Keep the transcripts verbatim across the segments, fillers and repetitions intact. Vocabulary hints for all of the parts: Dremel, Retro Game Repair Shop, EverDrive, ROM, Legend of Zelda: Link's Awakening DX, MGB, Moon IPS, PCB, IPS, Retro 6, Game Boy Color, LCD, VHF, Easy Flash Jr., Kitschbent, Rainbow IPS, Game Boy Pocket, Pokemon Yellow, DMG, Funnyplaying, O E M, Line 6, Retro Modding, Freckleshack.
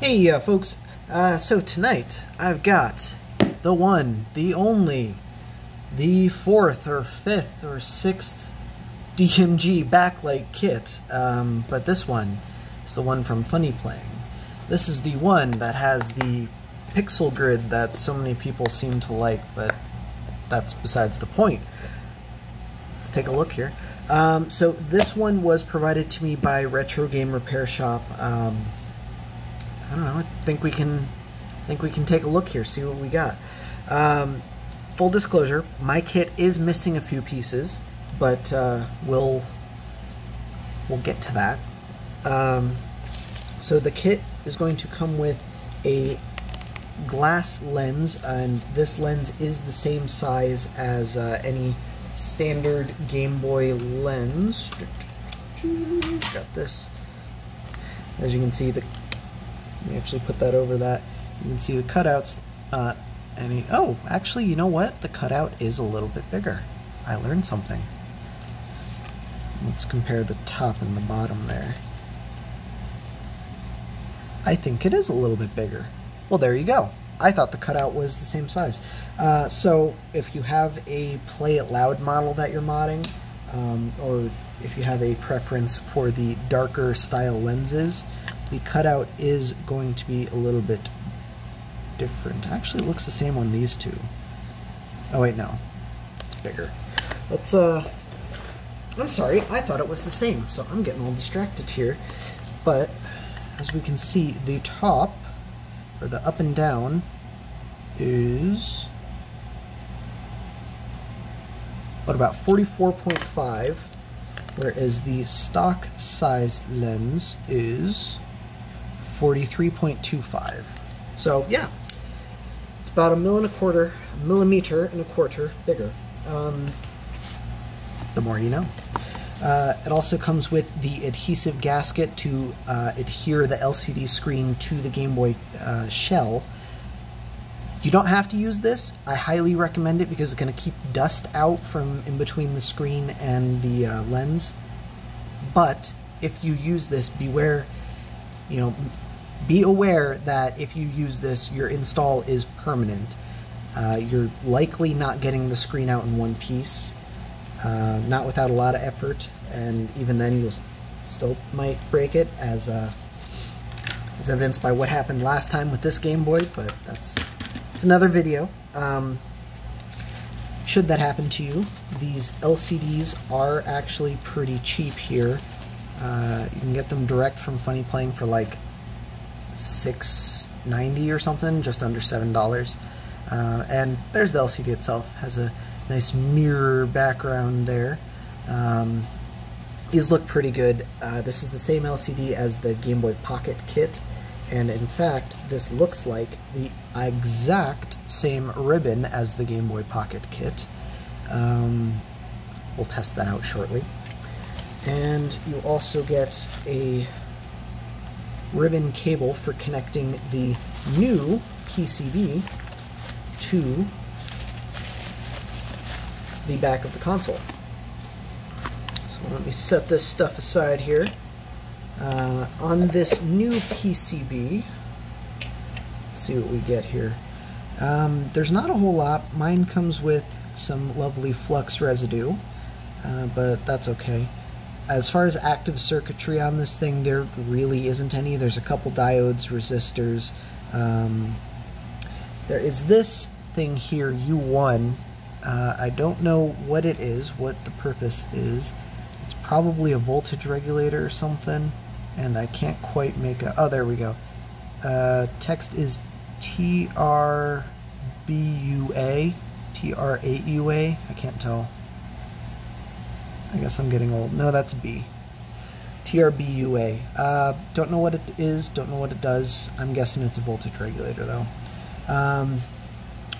Hey uh, folks, uh, so tonight I've got the one, the only, the fourth or fifth or sixth D M G backlight kit, um, but this one is the one from Funnyplaying. This is the one that has the pixel grid that so many people seem to like, but that's besides the point. Let's take a look here. Um, so this one was provided to me by Retro Game Repair Shop. Um, I don't know. I think we can, think we can take a look here, see what we got. Um, full disclosure: my kit is missing a few pieces, but uh, we'll we'll get to that. Um, so the kit is going to come with a glass lens, and this lens is the same size as uh, any standard Game Boy lens. Got this. As you can see, the let me actually put that over that. You can see the cutout's not any. Oh, actually, you know what? The cutout is a little bit bigger. I learned something. Let's compare the top and the bottom there. I think it is a little bit bigger. Well, there you go. I thought the cutout was the same size. Uh, so if you have a Play It Loud model that you're modding, um, or if you have a preference for the darker style lenses, the cutout is going to be a little bit different. Actually, it looks the same on these two. Oh wait, no, it's bigger. Let's, uh, I'm sorry, I thought it was the same, so I'm getting all distracted here. But as we can see, the top, or the up and down, is, what, about forty-four point five, whereas the stock size lens is forty-three point two five. So yeah, it's about a mil and a quarter, a millimeter and a quarter bigger. Um, the more you know. Uh, it also comes with the adhesive gasket to uh, adhere the L C D screen to the Game Boy uh, shell. You don't have to use this. I highly recommend it because it's going to keep dust out from in between the screen and the uh, lens. But if you use this, beware, you know, be aware that if you use this, your install is permanent. Uh, you're likely not getting the screen out in one piece, uh, not without a lot of effort, and even then you'll still might break it, as uh, as evidenced by what happened last time with this Game Boy. But that's It's another video. Um, should that happen to you, these L C Ds are actually pretty cheap here. Uh, you can get them direct from Funnyplaying for like six ninety or something, just under seven dollars. Uh, and there's the L C D itself. Has a nice mirror background there. Um, these look pretty good. Uh, this is the same L C D as the Game Boy Pocket kit. And in fact, this looks like the exact same ribbon as the Game Boy Pocket kit. Um, we'll test that out shortly. And you also get a ribbon cable for connecting the new P C B to the back of the console. So let me set this stuff aside here. Uh, on this new P C B, let's see what we get here. Um, there's not a whole lot. Mine comes with some lovely flux residue, uh, but that's okay. As far as active circuitry on this thing, there really isn't any. There's a couple diodes, resistors. Um, there is this thing here, U one. Uh, I don't know what it is, what the purpose is. It's probably a voltage regulator or something. And I can't quite make a... Oh, there we go. Uh, text is T R B U A. T R eight U A. I can't tell. I guess I'm getting old. No, that's B. T R B U A. Uh, don't know what it is. Don't know what it does. I'm guessing it's a voltage regulator, though. Um,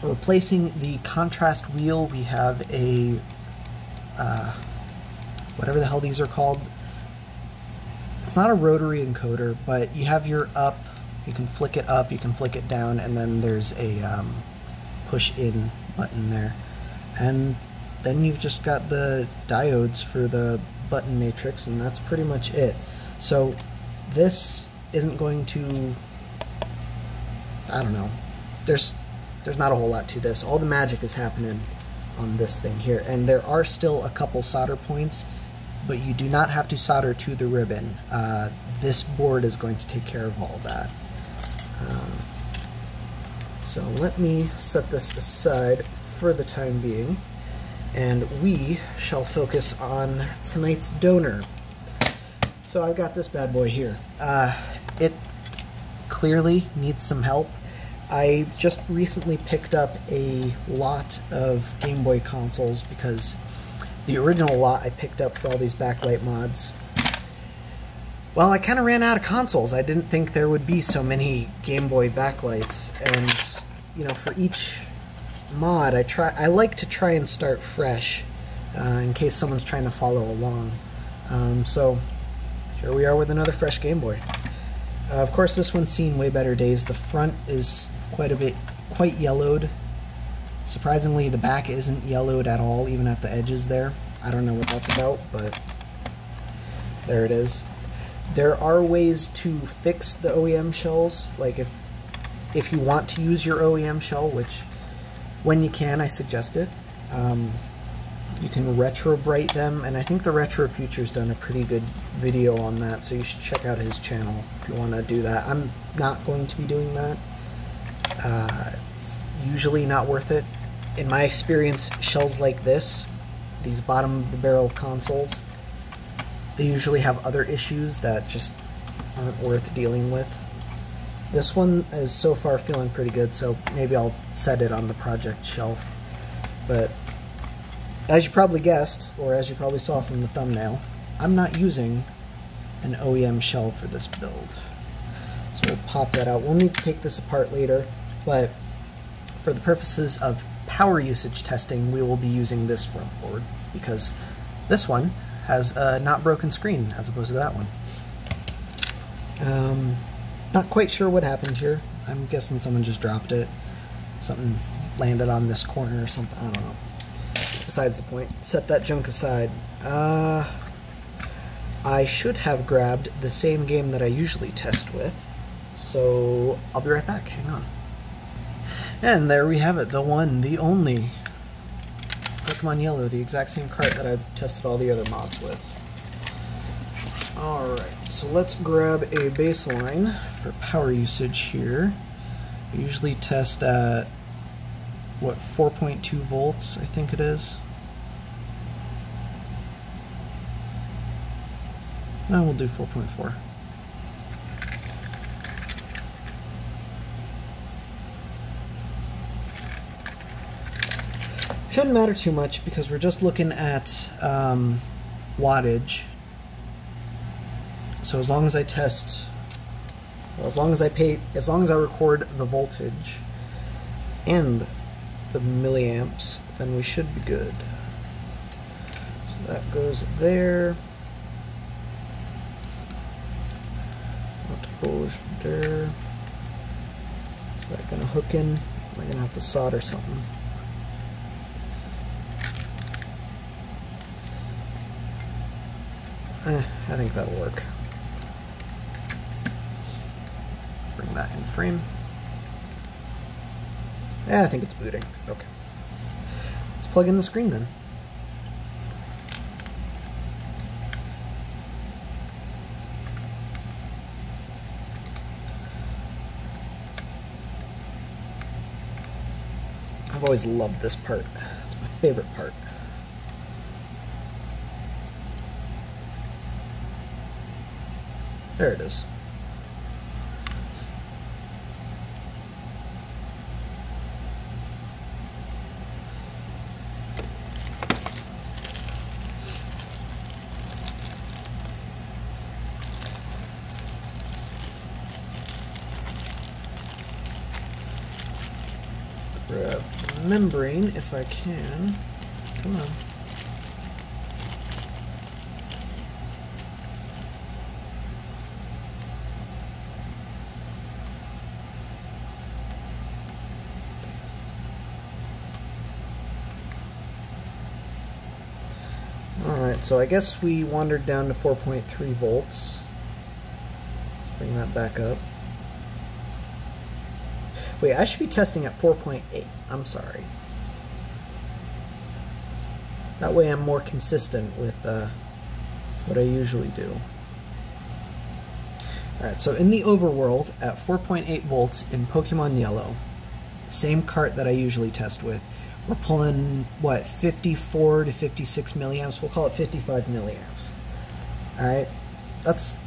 replacing the contrast wheel, we have a... Uh, whatever the hell these are called. It's not a rotary encoder, but you have your up, you can flick it up, you can flick it down, and then there's a um, push-in button there. And then you've just got the diodes for the button matrix, and that's pretty much it. So this isn't going to I don't know. There's there's not a whole lot to this. All the magic is happening on this thing here. And there are still a couple solder points, but you do not have to solder to the ribbon. Uh, this board is going to take care of all that. Um, so let me set this aside for the time being, and we shall focus on tonight's donor. So I've got this bad boy here. Uh, it clearly needs some help. I just recently picked up a lot of Game Boy consoles because the original lot I picked up for all these backlight mods, well, I kind of ran out of consoles. I didn't think there would be so many Game Boy backlights, and you know, for each mod, I try. I like to try and start fresh, uh, in case someone's trying to follow along. Um, so here we are with another fresh Game Boy. Uh, of course, this one's seen way better days. The front is quite a bit, quite yellowed. Surprisingly, the back isn't yellowed at all, even at the edges there. I don't know what that's about, but there it is. There are ways to fix the O E M shells. Like if if you want to use your O E M shell, which when you can, I suggest it. Um, you can retro bright them, and I think the Retro Future's done a pretty good video on that, so you should check out his channel if you want to do that. I'm not going to be doing that. Uh, it's usually not worth it. In my experience, shells like this, these bottom of the barrel consoles, they usually have other issues that just aren't worth dealing with. This one is so far feeling pretty good, so maybe I'll set it on the project shelf. But as you probably guessed, or as you probably saw from the thumbnail, I'm not using an O E M shell for this build. So we'll pop that out. We'll need to take this apart later, but for the purposes of power usage testing, we will be using this front board, because this one has a not broken screen as opposed to that one. Um, Not quite sure what happened here. I'm guessing someone just dropped it. Something landed on this corner or something. I don't know. Besides the point. Set that junk aside. Uh, I should have grabbed the same game that I usually test with. So I'll be right back. Hang on. And there we have it. The one, the only Pokemon Yellow. The exact same cart that I tested all the other mods with. Alright, so let's grab a baseline for power usage here. I usually test at, what, four point two volts, I think it is. No, we'll do four point four. Shouldn't matter too much because we're just looking at um, wattage. So as long as I test, well, as long as I pay, as long as I record the voltage and the milliamps, then we should be good. So that goes there. That goes there. Is that gonna hook in? Am I gonna have to solder something? Eh, I think that'll work. Bring that in frame. Yeah, I think it's booting. Okay. Let's plug in the screen then. I've always loved this part. It's my favorite part. There it is. Grab the membrane if I can. Come on. So I guess we wandered down to four point three volts. Let's bring that back up. Wait, I should be testing at four point eight. I'm sorry. That way I'm more consistent with uh, what I usually do. Alright, so in the overworld at four point eight volts in Pokemon Yellow, same cart that I usually test with, we're pulling, what, fifty-four to fifty-six milliamps? We'll call it fifty-five milliamps. Alright, that's,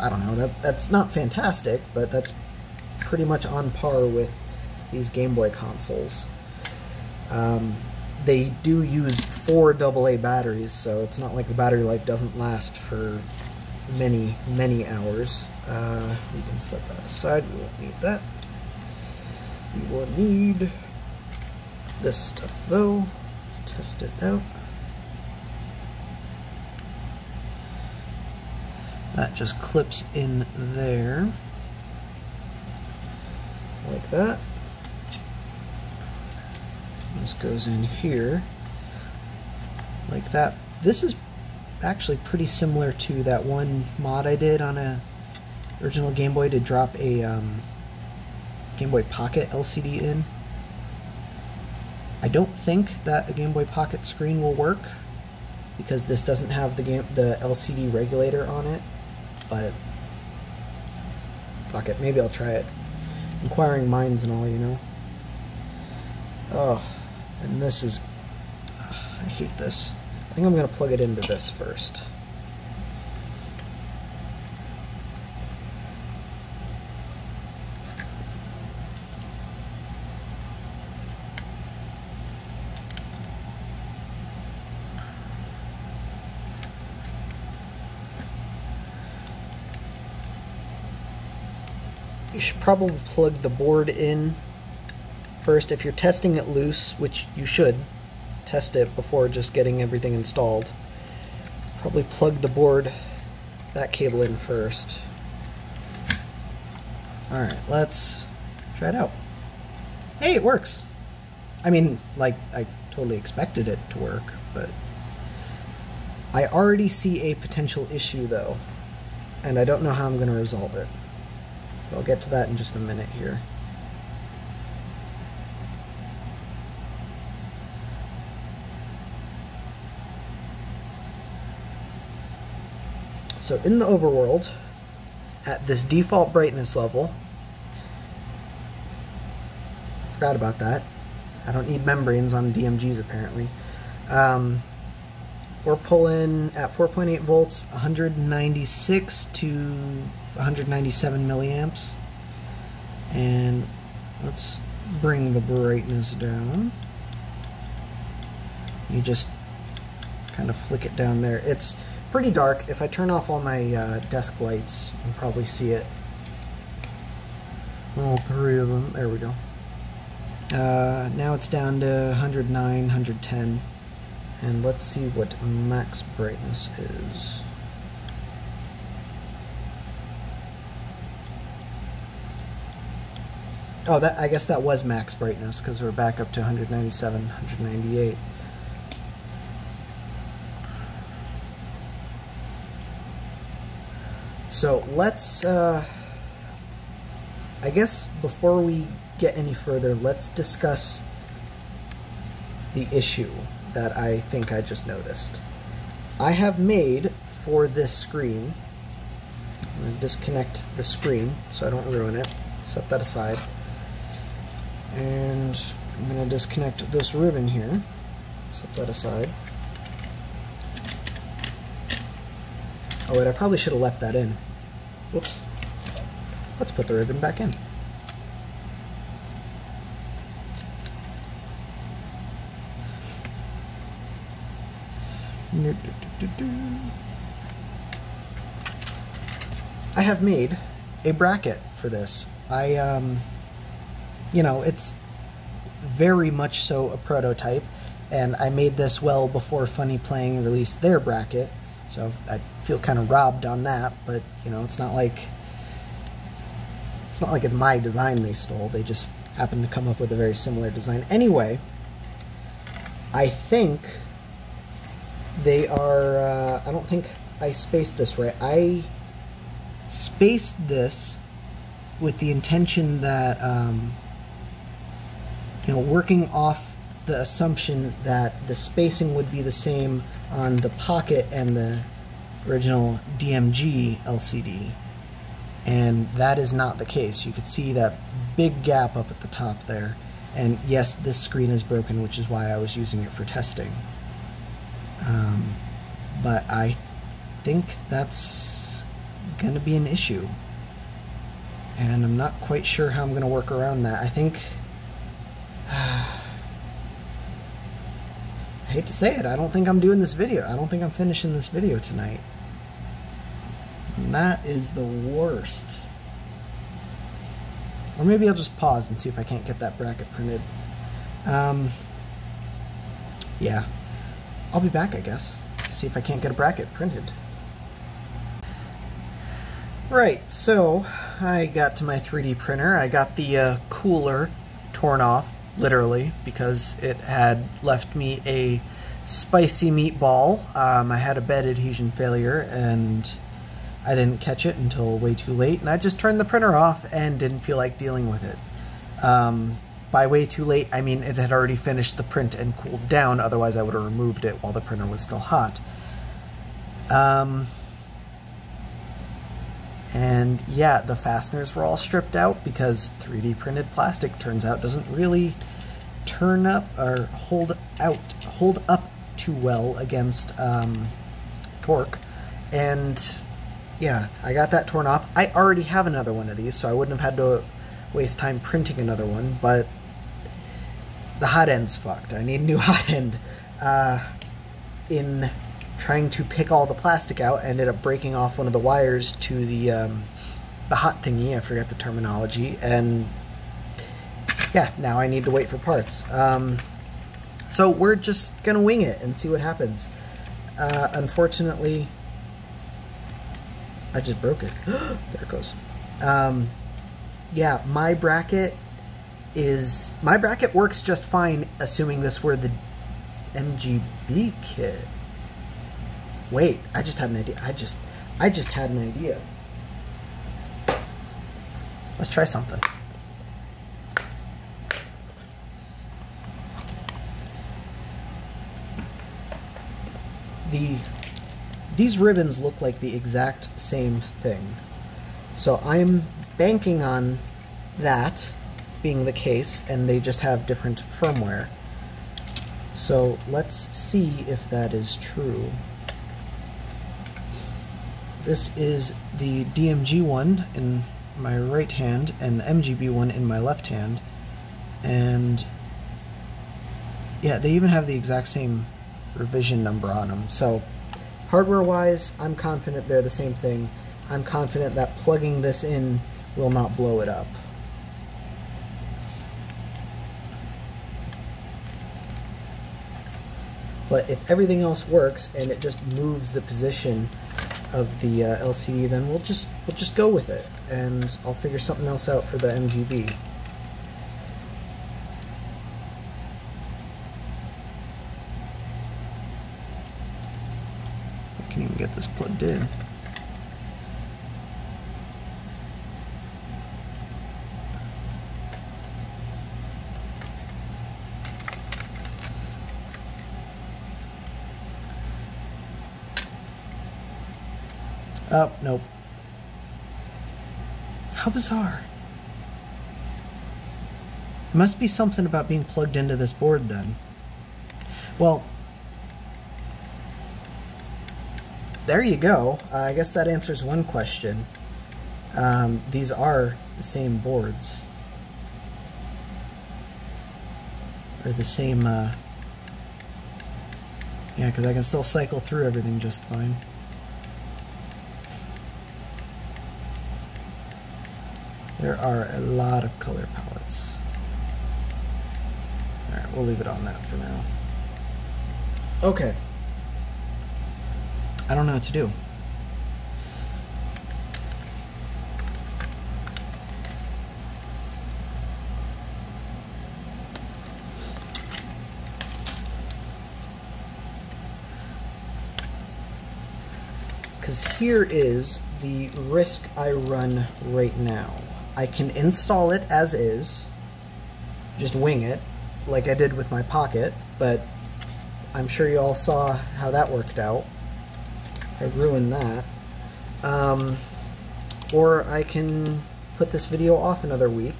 I don't know, that that's not fantastic, but that's pretty much on par with these Game Boy consoles. Um, they do use four double A batteries, so it's not like the battery life doesn't last for many, many hours. Uh, we can set that aside, we won't need that. We will need this stuff though. Let's test it out. That just clips in there, like that. This goes in here, like that. This is actually pretty similar to that one mod I did on a original Game Boy to drop a um, Game Boy Pocket L C D in. I don't think that a Game Boy Pocket screen will work because this doesn't have the game the L C D regulator on it. But fuck it, maybe I'll try it. Inquiring minds and all, you know. Oh, and this is, oh, I hate this. I think I'm gonna plug it into this first. You should probably plug the board in first. If you're testing it loose, which you should test it before just getting everything installed, probably plug the board, that cable in first. Alright, let's try it out. Hey, it works! I mean, like, I totally expected it to work, but I already see a potential issue though, and I don't know how I'm going to resolve it. I'll get to that in just a minute here. So in the overworld, at this default brightness level, forgot about that. I don't need membranes on D M Gs apparently. Um, we're pulling at four point eight volts, one hundred ninety-six to one hundred ninety-seven milliamps, and let's bring the brightness down. You just kind of flick it down there. It's pretty dark. If I turn off all my uh, desk lights, you can probably see it. All three of them. There we go. Uh, now it's down to one hundred nine, one hundred ten, and let's see what max brightness is. Oh, that, I guess that was max brightness because we're back up to one hundred ninety-seven, one hundred ninety-eight. So let's, uh, I guess before we get any further, let's discuss the issue that I think I just noticed. I have made for this screen, I'm going to disconnect the screen so I don't ruin it, set that aside. And I'm going to disconnect this ribbon here, set that aside. Oh wait, I probably should have left that in. Whoops. Let's put the ribbon back in. I have made a bracket for this. I, um... you know, it's very much so a prototype, and I made this well before Funnyplaying released their bracket, so I feel kind of robbed on that. But you know, it's not like it's not like it's my design they stole. They just happened to come up with a very similar design. Anyway, I think they are. Uh, I don't think I spaced this right. I spaced this with the intention that, um, you know, working off the assumption that the spacing would be the same on the Pocket and the original D M G L C D, and that is not the case. You could see that big gap up at the top there, and yes, this screen is broken, which is why I was using it for testing. Um, but I think that's gonna be an issue, and I'm not quite sure how I'm gonna work around that. I think, I hate to say it, I don't think I'm doing this video. I don't think I'm finishing this video tonight. And that is the worst. Or maybe I'll just pause and see if I can't get that bracket printed. Um, yeah. I'll be back, I guess. See if I can't get a bracket printed. Right, so I got to my three D printer. I got the uh, cooler torn off, literally, because it had left me a spicy meatball. Um, I had a bed adhesion failure, and I didn't catch it until way too late, and I just turned the printer off and didn't feel like dealing with it. Um, by way too late, I mean it had already finished the print and cooled down, otherwise I would have removed it while the printer was still hot. Um, and yeah, the fasteners were all stripped out because three D printed plastic, turns out, doesn't really turn up or hold out, hold up too well against um, torque. And yeah, I got that torn off. I already have another one of these, so I wouldn't have had to waste time printing another one, but the hot end's fucked. I need a new hot end. Uh, in trying to pick all the plastic out, I ended up breaking off one of the wires to the, um, the hot thingy, I forget the terminology, and yeah, now I need to wait for parts. Um, so we're just gonna wing it and see what happens. Uh, unfortunately, I just broke it. There it goes. Um, yeah, my bracket is... My bracket works just fine, assuming this were the M G B kit. Wait, I just had an idea. I just... I just had an idea. Let's try something. The... These ribbons look like the exact same thing. So I'm banking on that being the case, and they just have different firmware. So let's see if that is true. This is the D M G one in my right hand and the M G B one in my left hand. And yeah, they even have the exact same revision number on them. So hardware-wise, I'm confident they're the same thing. I'm confident that plugging this in will not blow it up. But if everything else works and it just moves the position of the uh, L C D, then we'll just we'll just go with it, and I'll figure something else out for the M G B. I can't even get this plugged in. Oh, nope. How bizarre. It must be something about being plugged into this board then. Well, there you go. Uh, I guess that answers one question. Um, these are the same boards. Or the same, uh... yeah, because I can still cycle through everything just fine. There are a lot of color palettes. Alright, we'll leave it on that for now. Okay. I don't know what to do. Because here is the risk I run right now. I can install it as is, just wing it, like I did with my Pocket, but I'm sure you all saw how that worked out. I ruined that. Um, or I can put this video off another week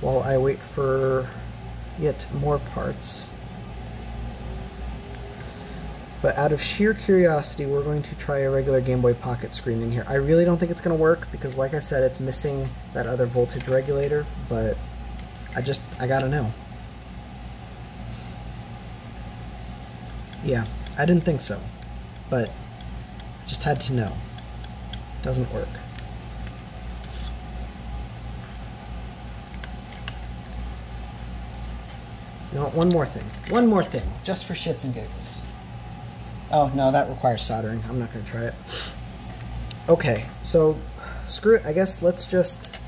while I wait for yet more parts. But out of sheer curiosity, we're going to try a regular Game Boy Pocket screen in here. I really don't think it's going to work because, like I said, it's missing that other voltage regulator, but I just, I gotta know. Yeah, I didn't think so, but just had to know. Doesn't work. You know what, one more thing. One more thing, just for shits and giggles. Oh, no, that requires soldering. I'm not going to try it. Okay, so screw it. I guess let's just...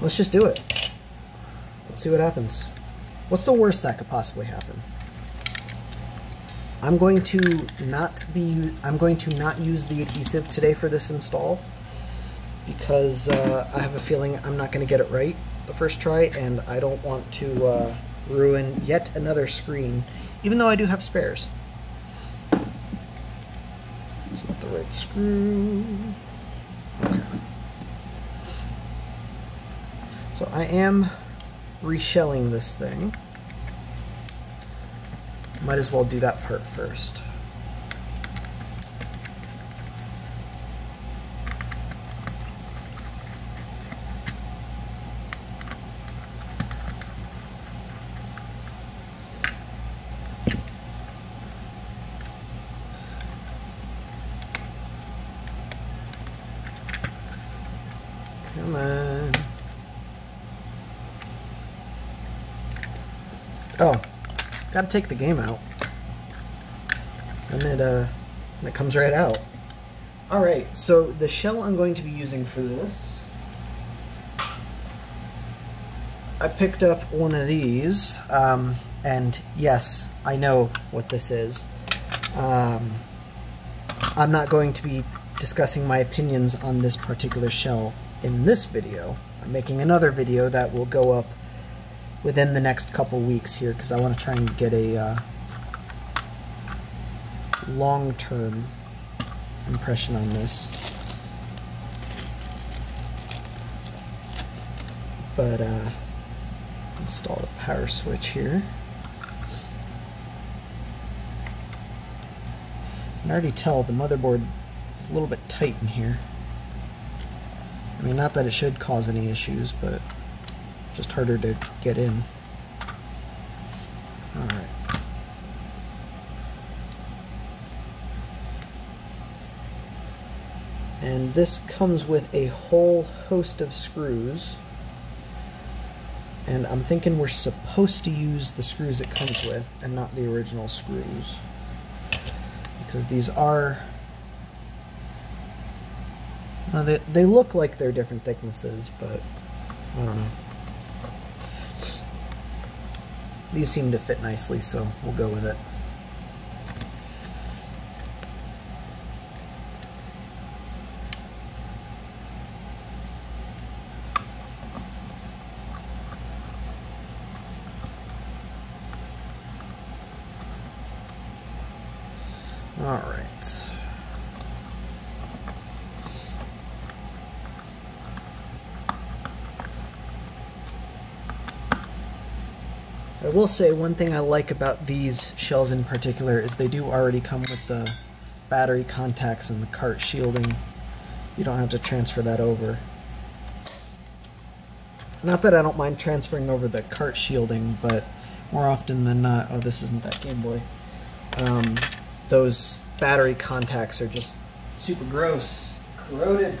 Let's just do it. Let's see what happens. What's the worst that could possibly happen? I'm going to not be... I'm going to not use the adhesive today for this install because uh, I have a feeling I'm not going to get it right the first try, and I don't want to uh, ruin yet another screen. Even though I do have spares. It's not the right screw. Okay. So I am reshelling this thing. Might as well do that part first. Oh, gotta take the game out, and it uh, and it comes right out. All right, so the shell I'm going to be using for this, I picked up one of these, um, and yes, I know what this is. Um, I'm not going to be discussing my opinions on this particular shell in this video. I'm making another video that will go up within the next couple weeks here, because I want to try and get a uh, long-term impression on this. But uh, install the power switch here. I can already tell the motherboard is a little bit tight in here. I mean, not that it should cause any issues, but just harder to get in. All right. And this comes with a whole host of screws. And I'm thinking we're supposed to use the screws it comes with and not the original screws, because these are, well, they, they look like they're different thicknesses, but I don't know. These seem to fit nicely, so we'll go with it. All right. I will say one thing I like about these shells in particular is they do already come with the battery contacts and the cart shielding. You don't have to transfer that over. Not that I don't mind transferring over the cart shielding, but more often than not, oh, this isn't that Game Boy. Um, those battery contacts are just super gross, corroded.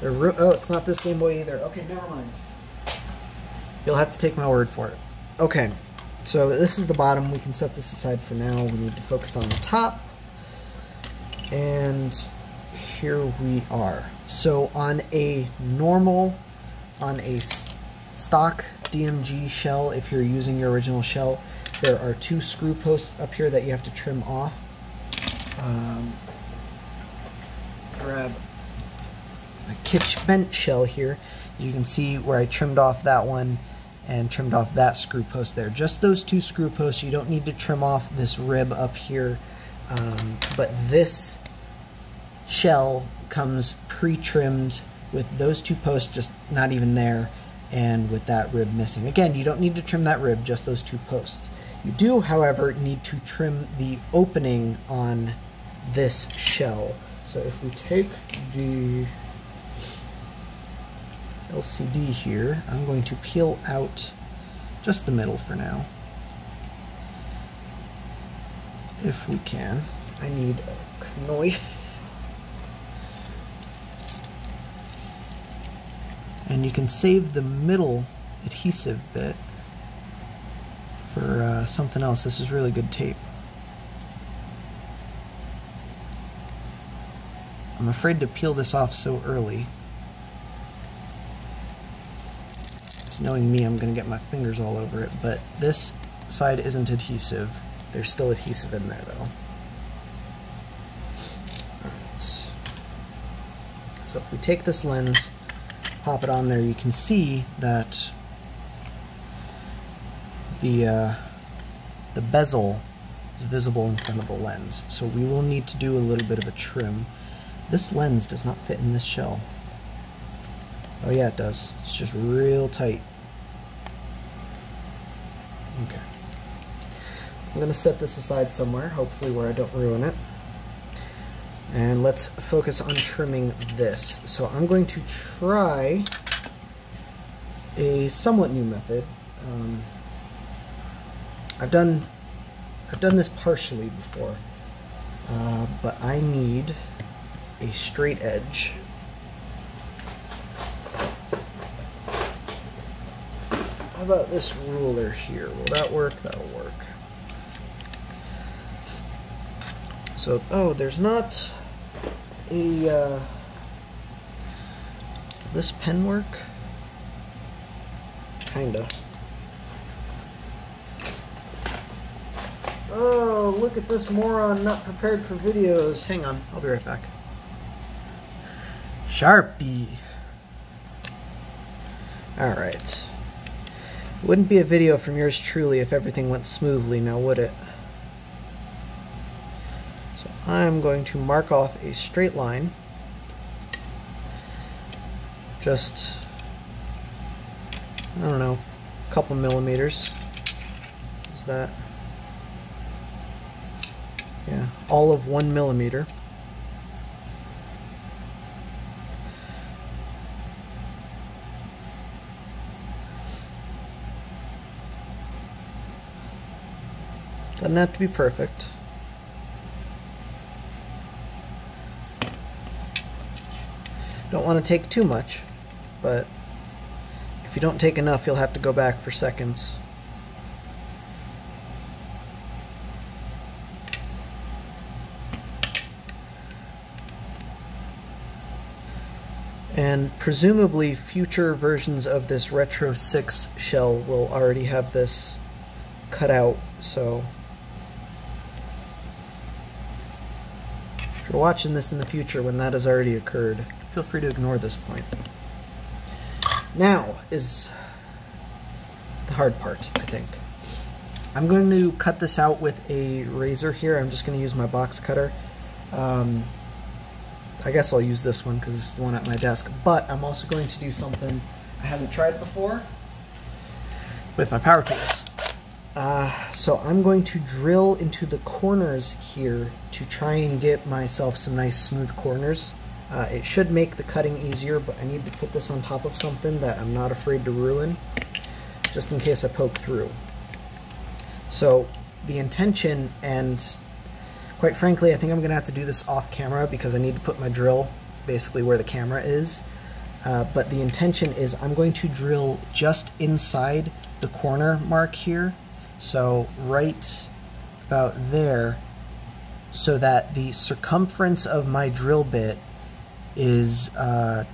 They're ru oh, it's not this Game Boy either. Okay, never mind. You'll have to take my word for it. Okay, so this is the bottom. We can set this aside for now. We need to focus on the top. And here we are. So on a normal, on a stock D M G shell, if you're using your original shell, there are two screw posts up here that you have to trim off. Um, grab Kitschbent shell here. You can see where I trimmed off that one and trimmed off that screw post there. Just those two screw posts. You don't need to trim off this rib up here, um, but this shell comes pre-trimmed with those two posts just not even there, and with that rib missing. Again, you don't need to trim that rib, just those two posts. You do, however, need to trim the opening on this shell. So if we take the L C D here, I'm going to peel out just the middle for now. If we can. I need a knife. And you can save the middle adhesive bit for uh, something else. This is really good tape. I'm afraid to peel this off so early. Just knowing me, I'm gonna get my fingers all over it, but this side isn't adhesive. There's still adhesive in there though. All right. So if we take this lens, pop it on there, you can see that the, uh, the bezel is visible in front of the lens. So we will need to do a little bit of a trim. This lens does not fit in this shell. Oh yeah, it does. It's just real tight. Okay. I'm gonna set this aside somewhere, hopefully where I don't ruin it. And let's focus on trimming this. So I'm going to try a somewhat new method. Um, I've done I've done this partially before, uh, but I need a straight edge. How about this ruler here? Will that work? That'll work. So, oh, there's not a, uh, this pen work? Kinda. Oh, look at this moron not prepared for videos. Hang on, I'll be right back. Sharpie. All right. Wouldn't be a video from yours truly if everything went smoothly, now would it? I'm going to mark off a straight line, just, I don't know, a couple millimeters. Is that? Yeah, all of one millimeter. Doesn't have to be perfect. Don't want to take too much, but if you don't take enough, you'll have to go back for seconds. And presumably future versions of this Retro six shell will already have this cut out, so if you're watching this in the future when that has already occurred, feel free to ignore this point. Now is the hard part, I think. I'm going to cut this out with a razor here. I'm just going to use my box cutter. Um, I guess I'll use this one because it's the one at my desk, but I'm also going to do something I haven't tried before with my power tools. Uh, so I'm going to drill into the corners here to try and get myself some nice smooth corners. Uh, it should make the cutting easier, but I need to put this on top of something that I'm not afraid to ruin, just in case I poke through. So the intention, and quite frankly, I think I'm going to have to do this off camera because I need to put my drill basically where the camera is. Uh, but the intention is I'm going to drill just inside the corner mark here. So right about there, so that the circumference of my drill bit is uh,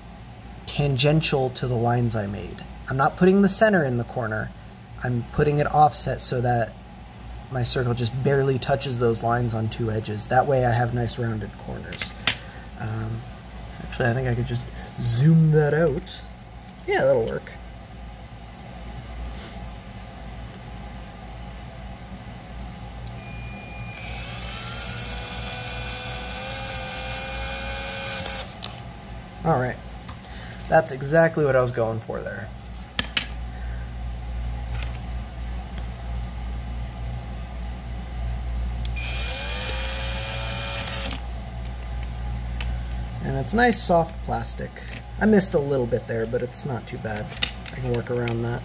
tangential to the lines I made. I'm not putting the center in the corner. I'm putting it offset so that my circle just barely touches those lines on two edges. That way I have nice rounded corners. Um, Actually, I think I could just zoom that out. Yeah, that'll work. All right, that's exactly what I was going for there. And it's nice soft plastic. I missed a little bit there, but it's not too bad. I can work around that.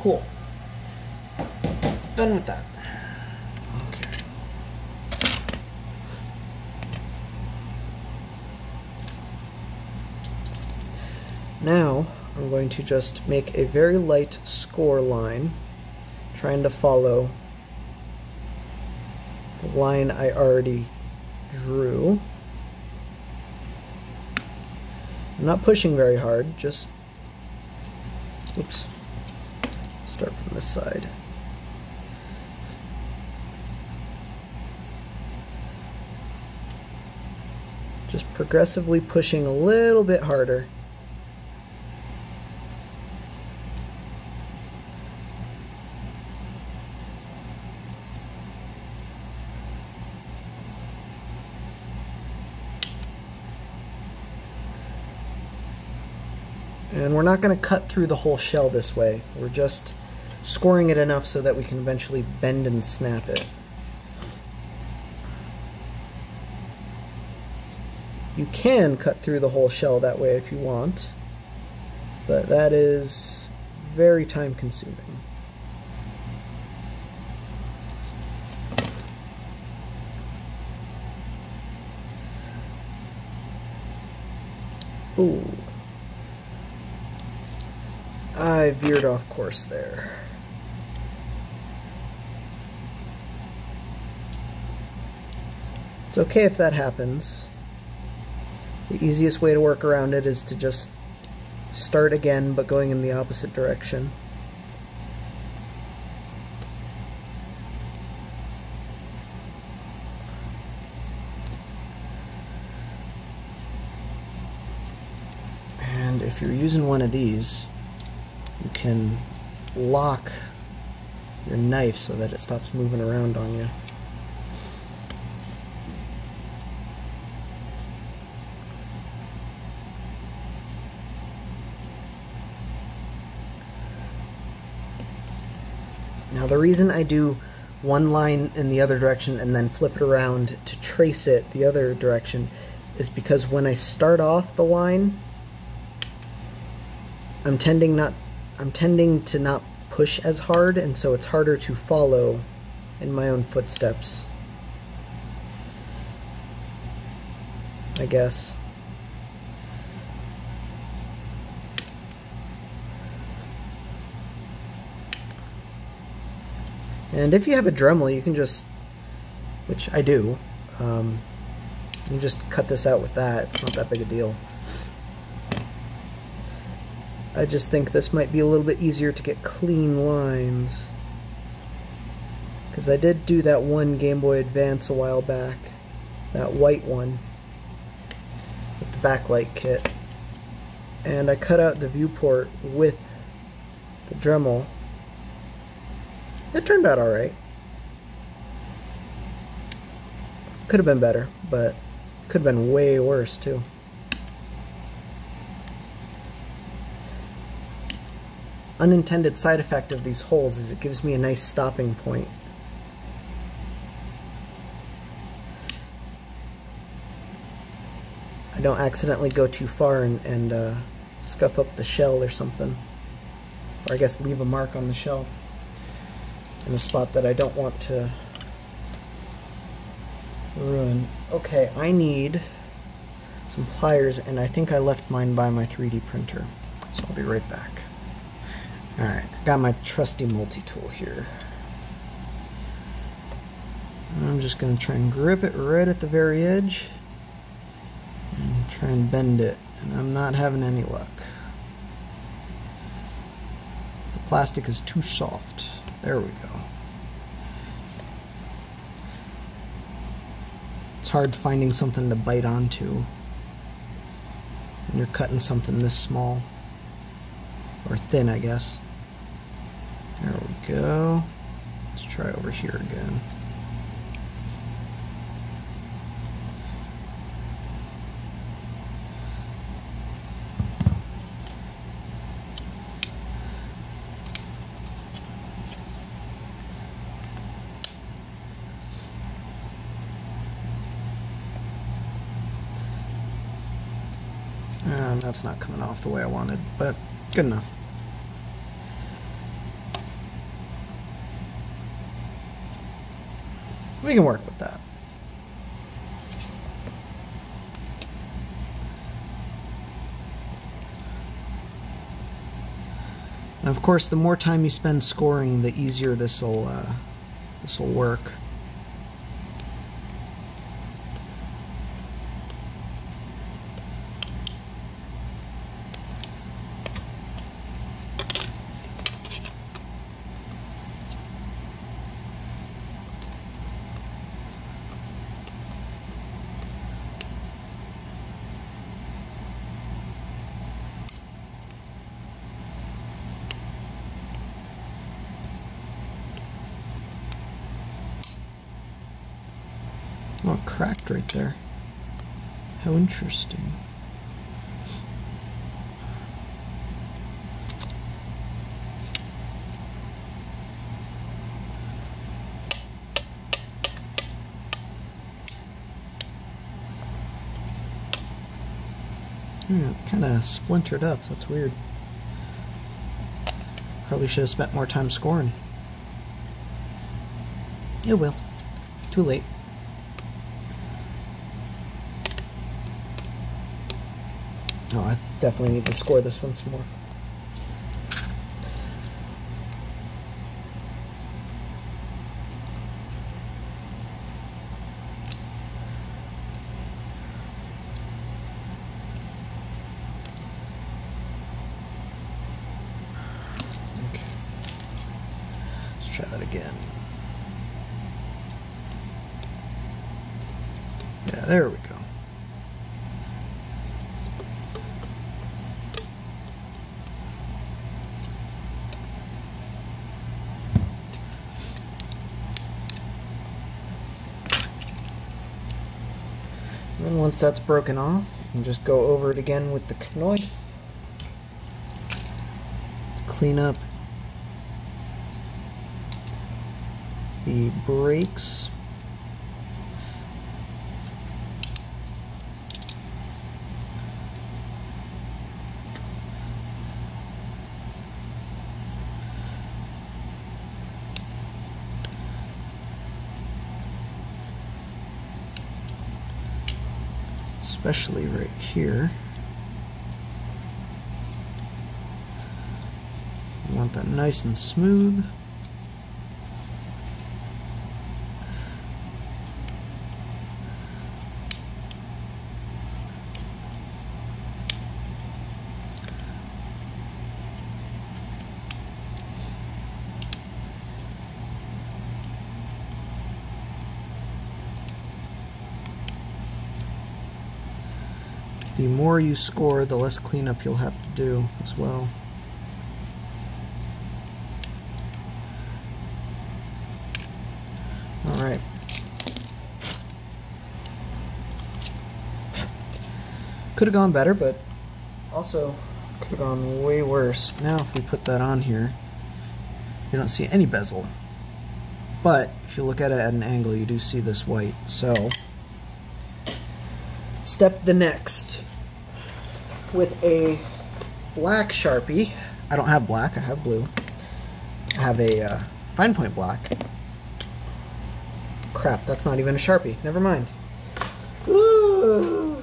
Cool. Done with that. Okay. Now I'm going to just make a very light score line, trying to follow the line I already drew. I'm not pushing very hard, just, oops. Start from this side. Just progressively pushing a little bit harder. And we're not going to cut through the whole shell this way. We're just scoring it enough so that we can eventually bend and snap it. You can cut through the whole shell that way if you want, but that is very time consuming. Ooh. I veered off course there. It's okay if that happens. The easiest way to work around it is to just start again, but going in the opposite direction. And if you're using one of these, you can lock your knife so that it stops moving around on you. Now, the reason I do one line in the other direction and then flip it around to trace it the other direction is because when I start off the line, I'm tending not I'm tending to not push as hard, and so it's harder to follow in my own footsteps, I guess. And if you have a Dremel, you can just, which I do, um, you can just cut this out with that. It's not that big a deal. I just think this might be a little bit easier to get clean lines, because I did do that one Game Boy Advance a while back, that white one with the backlight kit, and I cut out the viewport with the Dremel. It turned out alright. Could have been better, but could have been way worse too. Unintended side effect of these holes is it gives me a nice stopping point. I don't accidentally go too far and, and uh, scuff up the shell or something. Or I guess leave a mark on the shell in a spot that I don't want to ruin. Okay, I need some pliers, and I think I left mine by my three D printer, so I'll be right back. Alright, got my trusty multi-tool here. I'm just going to try and grip it right at the very edge and try and bend it and I'm not having any luck. The plastic is too soft. There we go. It's hard finding something to bite onto when you're cutting something this small. Or thin, I guess. There we go. Let's try over here again. And that's not coming off the way I wanted, but good enough. We can work with that. And of course, the more time you spend scoring, the easier this will uh, this will work. Oh, cracked right there. How interesting. Hmm, kind of splintered up. That's weird. Probably should have spent more time scoring. It will. Too late. No, I definitely need to score this one some more. Okay. Let's try that again. Yeah, there we go. Once that's broken off, you can just go over it again with the knife to clean up the breaks. Especially right here. You want that nice and smooth. The more you score, the less cleanup you'll have to do as well. All right. Could have gone better, but also could have gone way worse. Now if we put that on here, you don't see any bezel. But if you look at it at an angle, you do see this white. So, step the next with a black Sharpie. I don't have black, I have blue. I have a uh, fine point black. Crap, that's not even a Sharpie. Never mind. Ooh.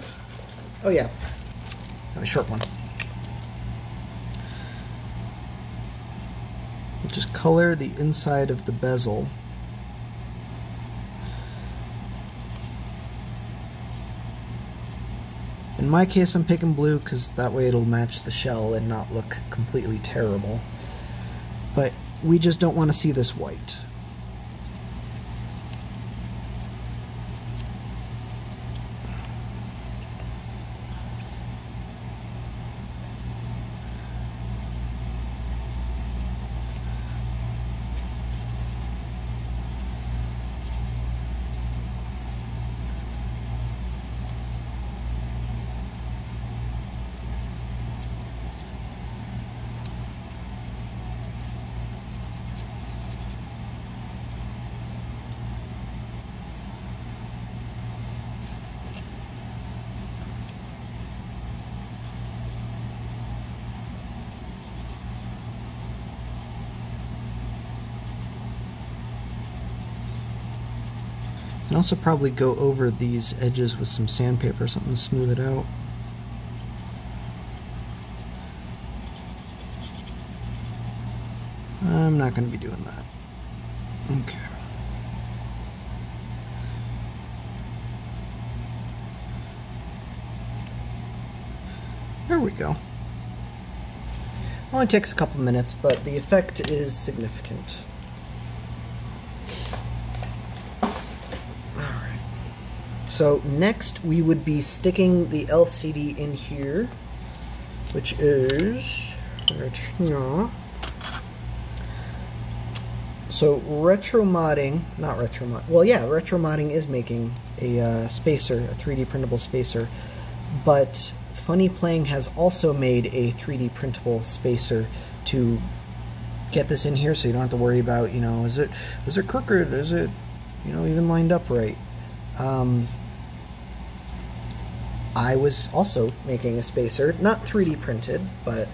Oh yeah, I have a short one. We'll just color the inside of the bezel. In my case, I'm picking blue because that way it'll match the shell and not look completely terrible. But we just don't want to see this white. Also probably go over these edges with some sandpaper or something to smooth it out. I'm not going to be doing that. Okay. There we go. Only takes a couple minutes, but the effect is significant. So next we would be sticking the L C D in here, which is Retro. So Retro Modding, not Retro Mod. Well, yeah, Retro Modding is making a uh, spacer, a three D printable spacer, but Funnyplaying has also made a three D printable spacer to get this in here, so you don't have to worry about, you know, is it is it crooked? Is it, you know, even lined up right? Um, I was also making a spacer, not three D printed, but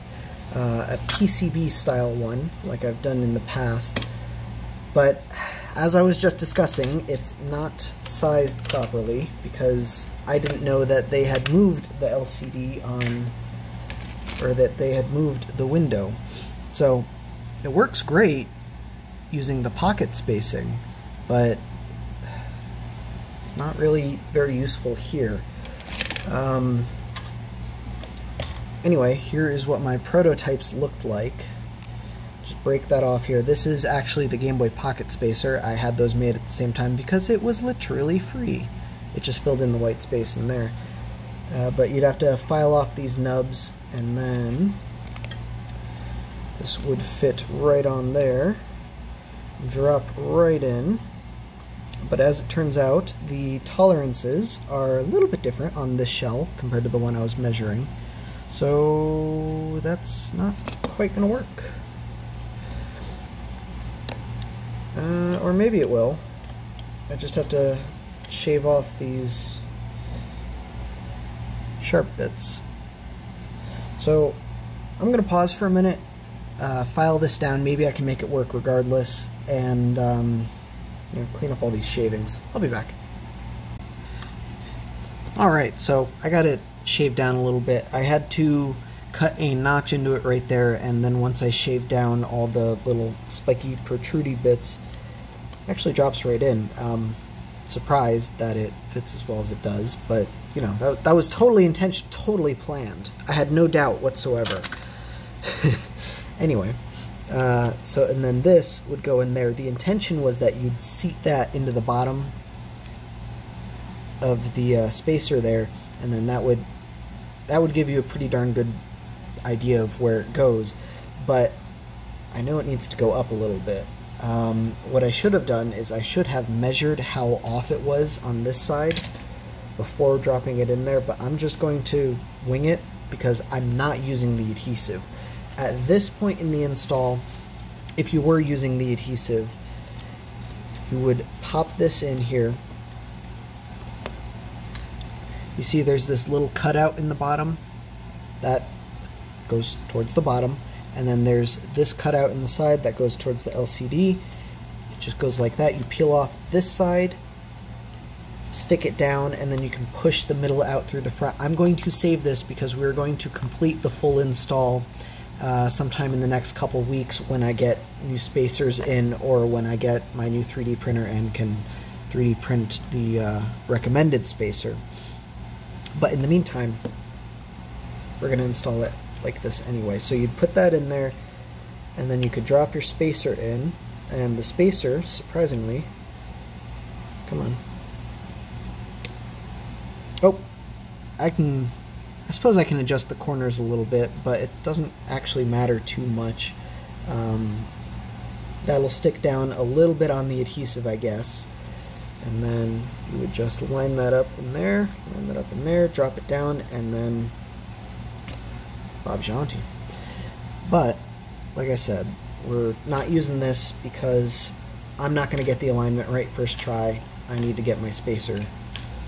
uh, a P C B style one, like I've done in the past. But as I was just discussing, it's not sized properly because I didn't know that they had moved the L C D on, or that they had moved the window. So it works great using the pocket spacing, but it's not really very useful here. Um, anyway, here is what my prototypes looked like. Just break that off here. This is actually the Game Boy Pocket spacer. I had those made at the same time because it was literally free. It just filled in the white space in there. Uh, but you'd have to file off these nubs, and then this would fit right on there. Drop right in. But as it turns out, the tolerances are a little bit different on this shell compared to the one I was measuring. So that's not quite going to work. Uh, or maybe it will. I just have to shave off these sharp bits. So I'm going to pause for a minute, uh, file this down. Maybe I can make it work regardless, and um, you know, clean up all these shavings. I'll be back. Alright, so I got it shaved down a little bit. I had to cut a notch into it right there, and then once I shaved down all the little spiky protrudy bits, it actually drops right in. Um, surprised that it fits as well as it does, but you know, that, that was totally intentional, totally planned. I had no doubt whatsoever. Anyway. Uh, so, and then this would go in there. The intention was that you'd seat that into the bottom of the uh, spacer there, and then that would that would give you a pretty darn good idea of where it goes. But I know it needs to go up a little bit. Um, what I should have done is I should have measured how off it was on this side before dropping it in there, but I'm just going to wing it because I'm not using the adhesive. At this point in the install, if you were using the adhesive, you would pop this in here. You see there's this little cutout in the bottom that goes towards the bottom, and then there's this cutout in the side that goes towards the L C D. It just goes like that. You peel off this side, stick it down, and then you can push the middle out through the front. I'm going to save this because we're going to complete the full install Uh, sometime in the next couple weeks when I get new spacers in, or when I get my new three D printer and can three D print the uh, recommended spacer. But in the meantime, we're going to install it like this anyway. So you'd put that in there, and then you could drop your spacer in, and the spacer, surprisingly, come on. Oh, I can, I suppose I can adjust the corners a little bit, but it doesn't actually matter too much. Um, that'll stick down a little bit on the adhesive, I guess. And then you would just line that up in there, line that up in there, drop it down, and then Bob Jaunty. But like I said, we're not using this because I'm not going to get the alignment right first try. I need to get my spacer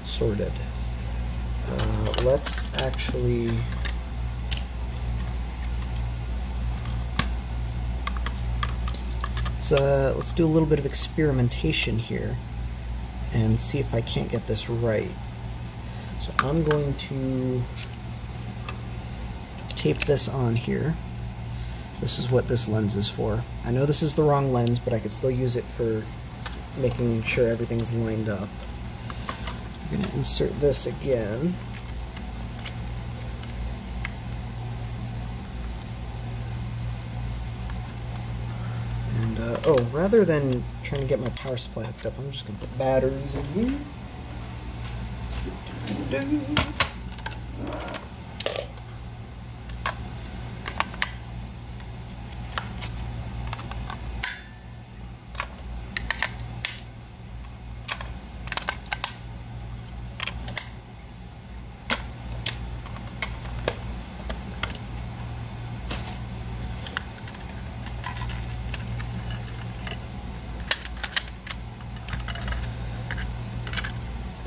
sorted. Uh, let's actually let's, uh, let's do a little bit of experimentation here and see if I can't get this right. So I'm going to tape this on here. This is what this lens is for. I know this is the wrong lens, but I could still use it for making sure everything's lined up. I'm going to insert this again. And, uh, oh, rather than trying to get my power supply hooked up, I'm just going to put batteries in here.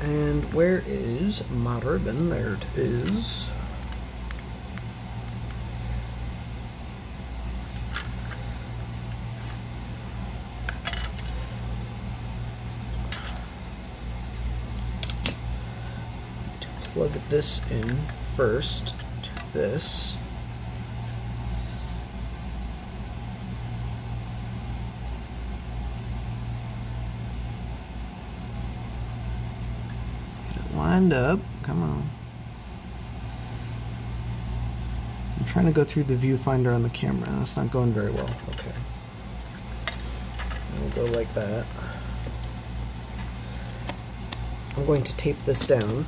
And where is my ribbon? There it is. To plug this in first to this. Lined up, come on. I'm trying to go through the viewfinder on the camera. That's not going very well. Okay. It'll go like that. I'm going to tape this down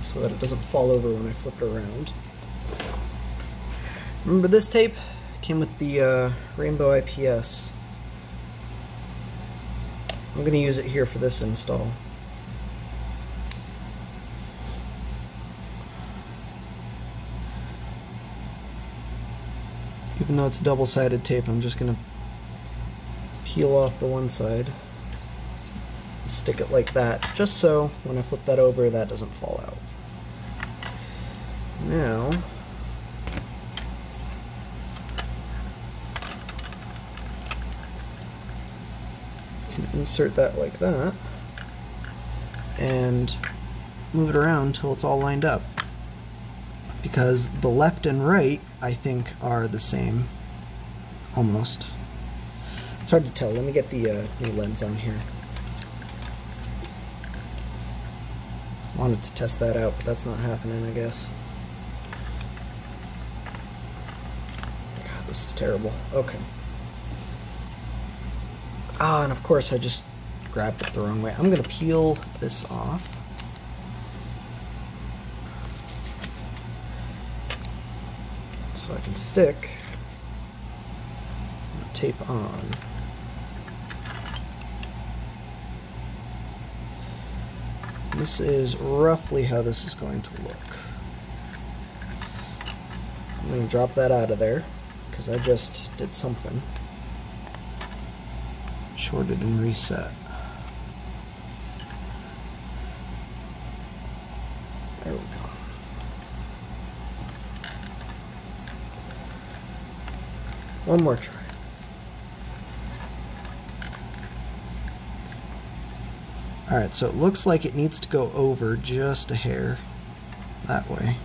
so that it doesn't fall over when I flip it around. Remember this tape? It came with the uh, Rainbow I P S. I'm going to use it here for this install. Even though it's double-sided tape, I'm just gonna peel off the one side and stick it like that, just so when I flip that over, that doesn't fall out. Now, you can insert that like that and move it around until it's all lined up, because the left and right, I think, are the same, almost. It's hard to tell. Let me get the uh, new lens on here. Wanted to test that out, but that's not happening, I guess. God, this is terrible. Okay. Ah, and of course I just grabbed it the wrong way. I'm gonna peel this off. So I can stick the tape on. This is roughly how this is going to look. I'm going to drop that out of there because I just did something. Shorted and reset. There we go. One more try. Alright, so it looks like it needs to go over just a hair that way.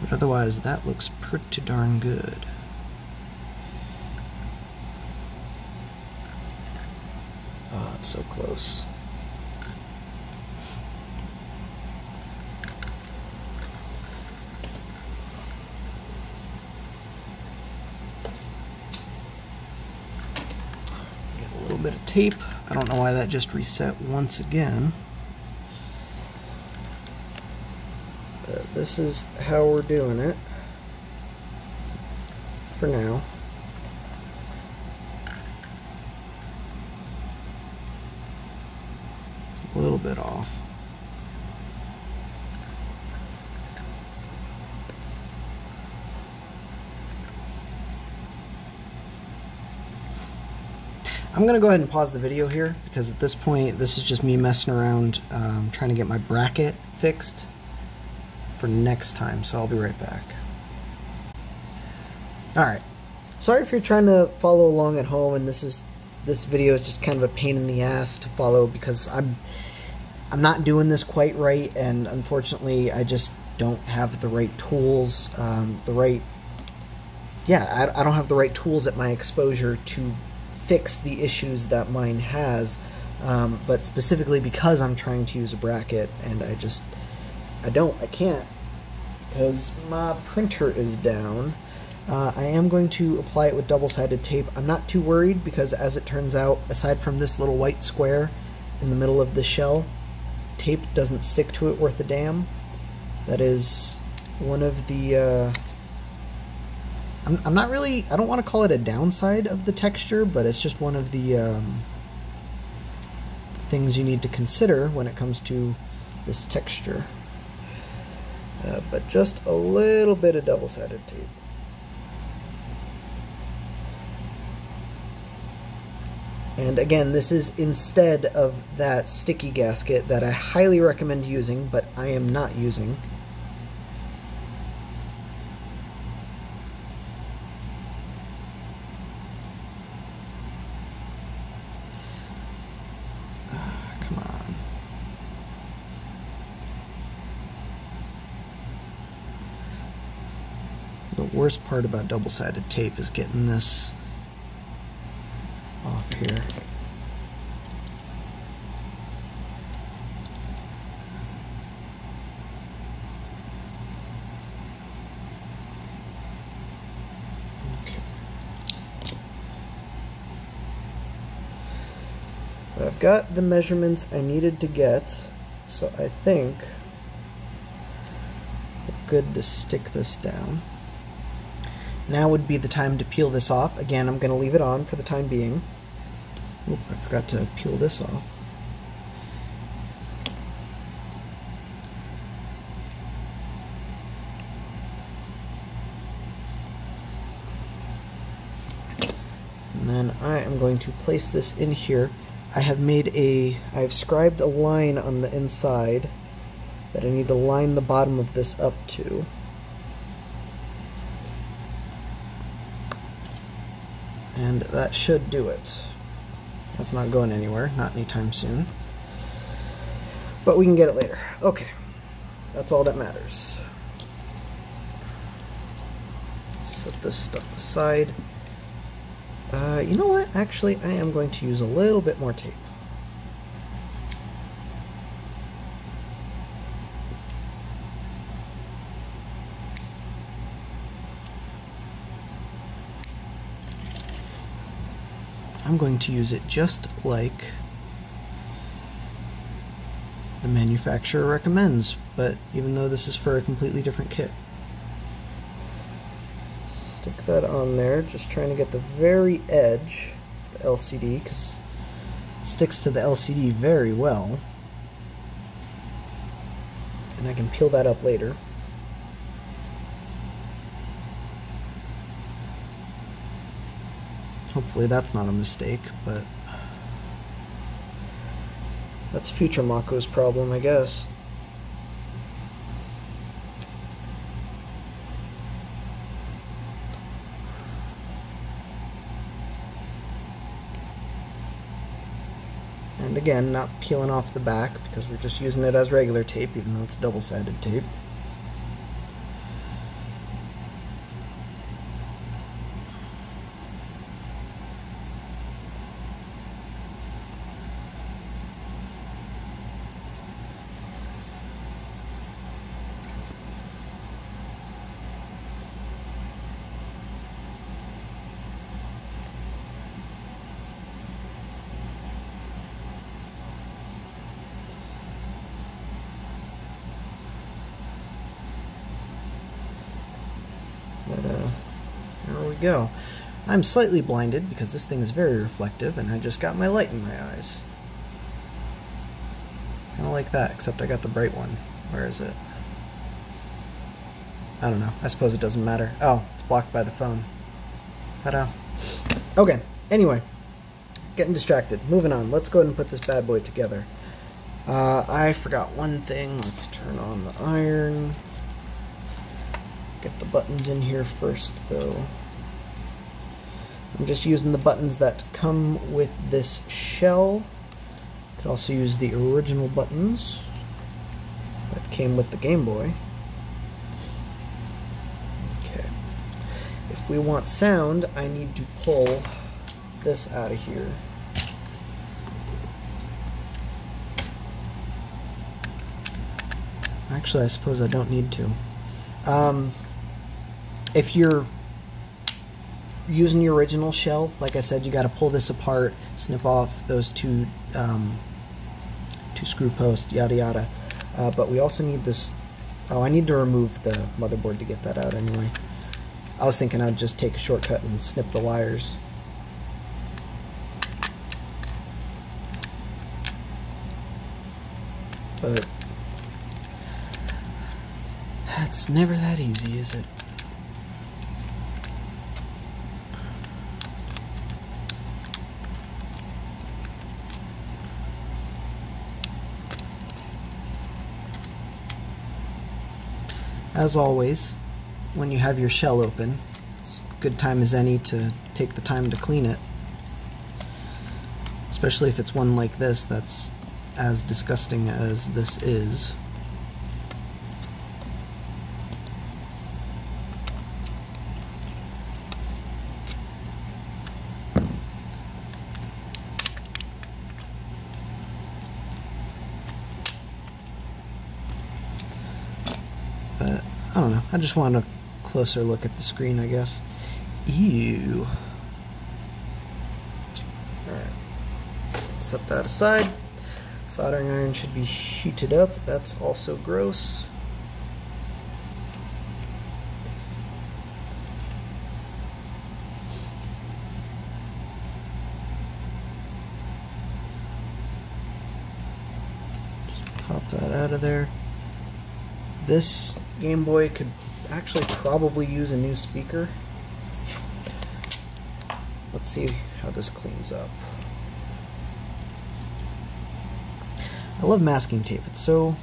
But otherwise, that looks pretty darn good. Oh, it's so close. tape. I don't know why that just reset once again. But this is how we're doing it for now. It's a little bit off. I'm going to go ahead and pause the video here, because at this point this is just me messing around um, trying to get my bracket fixed for next time, so I'll be right back. Alright, sorry if you're trying to follow along at home and this is this video is just kind of a pain in the ass to follow, because I'm I'm not doing this quite right, and unfortunately I just don't have the right tools, um, the right, yeah, I, I don't have the right tools at my exposure to fix the issues that mine has, um, but specifically because I'm trying to use a bracket and I just I don't I can't because my printer is down. uh, I am going to apply it with double-sided tape. I'm not too worried, because as it turns out, aside from this little white square in the middle of the shell, tape doesn't stick to it worth a damn. That is one of the uh, I'm not really, I don't want to call it a downside of the texture, but it's just one of the um, things you need to consider when it comes to this texture. Uh, but just a little bit of double-sided tape. And again, this is instead of that sticky gasket that I highly recommend using, but I am not using. Worst part about double-sided tape is getting this off here. Okay. But I've got the measurements I needed to get, so I think we're good to stick this down. Now would be the time to peel this off. Again, I'm going to leave it on for the time being. Oop, I forgot to peel this off. And then I am going to place this in here. I have made a, I've scribed a line on the inside that I need to line the bottom of this up to. And that should do it. That's not going anywhere, not anytime soon. But we can get it later. Okay, that's all that matters. Set this stuff aside. Uh, you know what? Actually, I am going to use a little bit more tape. I'm going to use it just like the manufacturer recommends, but even though this is for a completely different kit. Stick that on there, just trying to get the very edge of the L C D, because it sticks to the L C D very well. And I can peel that up later. Hopefully that's not a mistake, but that's future Mako's problem, I guess. And again, not peeling off the back, because we're just using it as regular tape, even though it's double-sided tape. But uh, there we go. I'm slightly blinded because this thing is very reflective, and I just got my light in my eyes. Kind of like that, except I got the bright one. Where is it? I don't know. I suppose it doesn't matter. Oh, it's blocked by the phone. Ta-da. Okay, anyway. Getting distracted. Moving on. Let's go ahead and put this bad boy together. Uh, I forgot one thing. Let's turn on the iron. Get the buttons in here first, though. I'm just using the buttons that come with this shell. Could also use the original buttons that came with the Game Boy. Okay. If we want sound, I need to pull this out of here. Actually, I suppose I don't need to. Um, if you're using your original shell, like I said, you got to pull this apart, snip off those two um, two screw posts, yada yada. Uh, but we also need this. Oh, I need to remove the motherboard to get that out anyway. I was thinking I'd just take a shortcut and snip the wires. But that's never that easy, is it? As always, when you have your shell open, it's a good time as any to take the time to clean it. Especially if it's one like this that's as disgusting as this is. But I don't know, I just want a closer look at the screen, I guess. Ew. Alright, set that aside. Soldering iron should be heated up. That's also gross. Just pop that out of there. This Game Boy could actually probably use a new speaker. Let's see how this cleans up. I love masking tape, it's so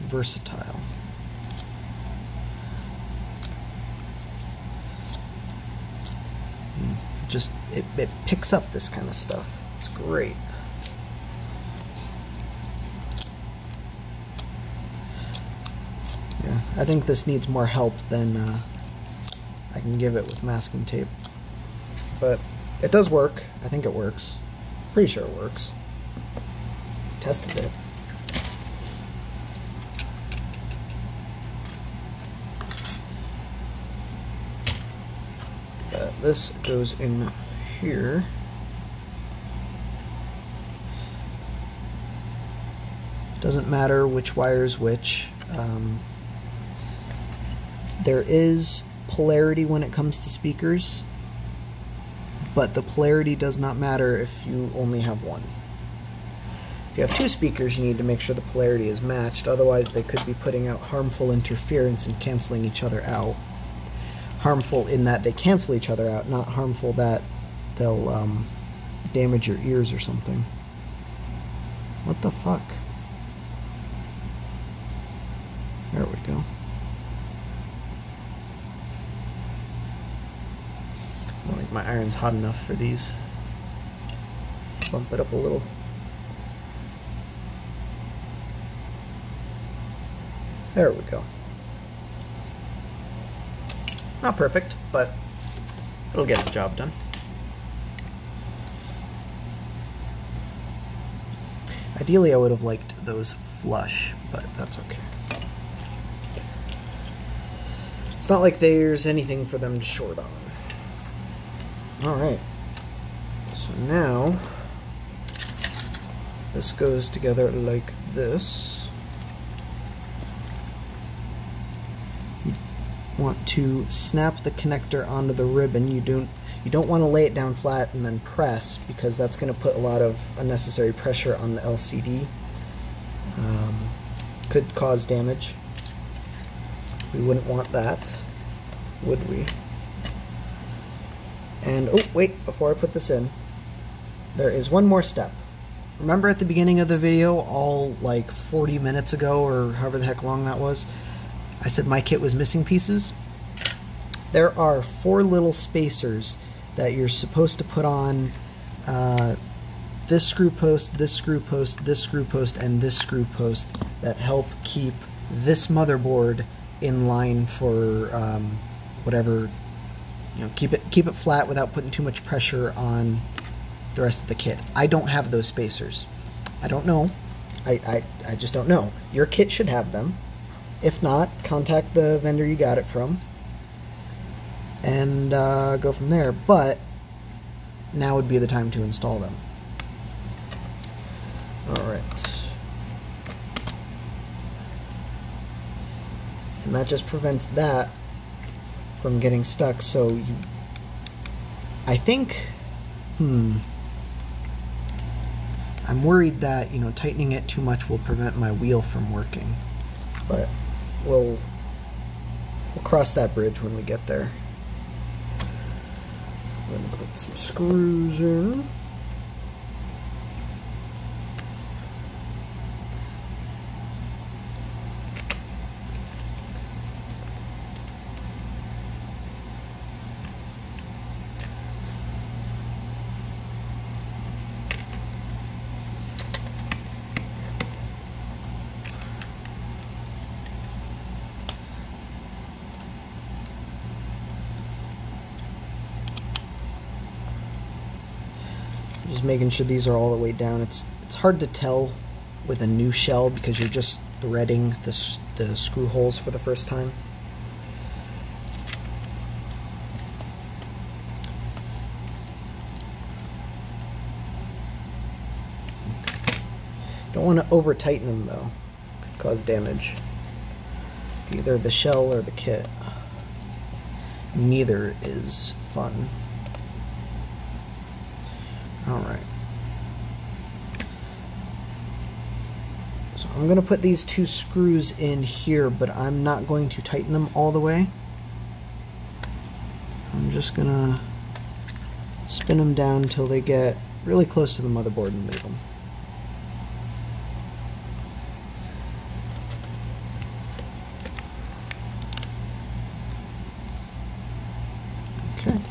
versatile. It just, it, it picks up this kind of stuff. It's great. Yeah, I think this needs more help than uh, I can give it with masking tape. But it does work. I think it works. Pretty sure it works. Tested it. This goes in here. Doesn't matter which wire is which. Um, there is polarity when it comes to speakers, but the polarity does not matter if you only have one. If you have two speakers, you need to make sure the polarity is matched, otherwise they could be putting out harmful interference and canceling each other out. Harmful in that they cancel each other out, not harmful that they'll um, damage your ears or something. What the fuck? There we go. I don't think my iron's hot enough for these. Bump it up a little. There we go. Not perfect, but it'll get the job done. Ideally, I would have liked those flush, but that's okay. It's not like there's anything for them short on. Alright. So now, this goes together like this. want to snap the connector onto the ribbon. You don't, you don't want to lay it down flat and then press, because that's going to put a lot of unnecessary pressure on the L C D. Um, could cause damage. We wouldn't want that, would we? And, oh, wait, before I put this in, there is one more step. Remember at the beginning of the video, all like forty minutes ago, or however the heck long that was, I said my kit was missing pieces? There are four little spacers that you're supposed to put on uh, this screw post, this screw post, this screw post, and this screw post that help keep this motherboard in line for um, whatever, you know, keep it, keep it flat without putting too much pressure on the rest of the kit. I don't have those spacers. I don't know. I, I, I just don't know. Your kit should have them. If not, contact the vendor you got it from and uh, go from there, but now would be the time to install them. Alright. And that just prevents that from getting stuck, so you... I think... Hmm... I'm worried that, you know, tightening it too much will prevent my wheel from working, but we'll... we'll cross that bridge when we get there. I'm going to put some screws in. Making sure these are all the way down. It's it's hard to tell with a new shell because you're just threading the, the screw holes for the first time. Don't want to over tighten them though. Could cause damage. Either the shell or the kit. Neither is fun. Alright. So I'm going to put these two screws in here, but I'm not going to tighten them all the way. I'm just going to spin them down until they get really close to the motherboard and leave them. Okay.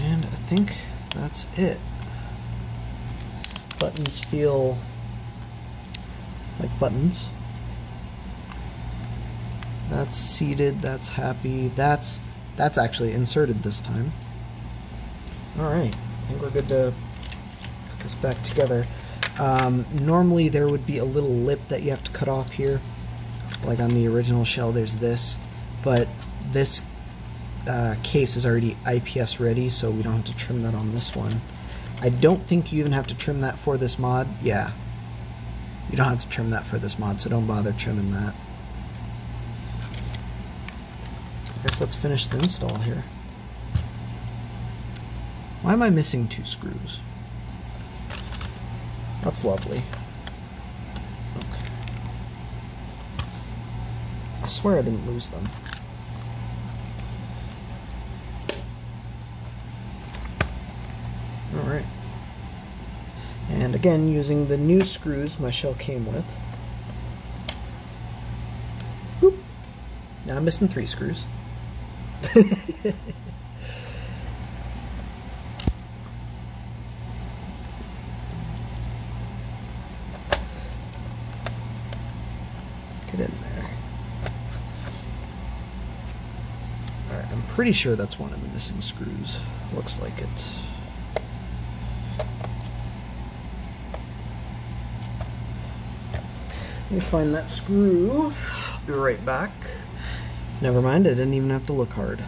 And I think... that's it. Buttons feel like buttons. That's seated, that's happy, that's that's actually inserted this time. Alright, I think we're good to put this back together. Um, normally there would be a little lip that you have to cut off here. Like on the original shell there's this, but this Uh, case is already I P S ready, so we don't have to trim that on this one. I don't think you even have to trim that for this mod. Yeah, you don't have to trim that for this mod, so don't bother trimming that. I guess let's finish the install here. Why am I missing two screws? That's lovely. Okay. I swear I didn't lose them. Alright, and again using the new screws my shell came with. Oop. Now I'm missing three screws. Get in there. Alright, I'm pretty sure that's one of the missing screws. Looks like it. Let me find that screw. I'll be right back. Never mind, I didn't even have to look hard.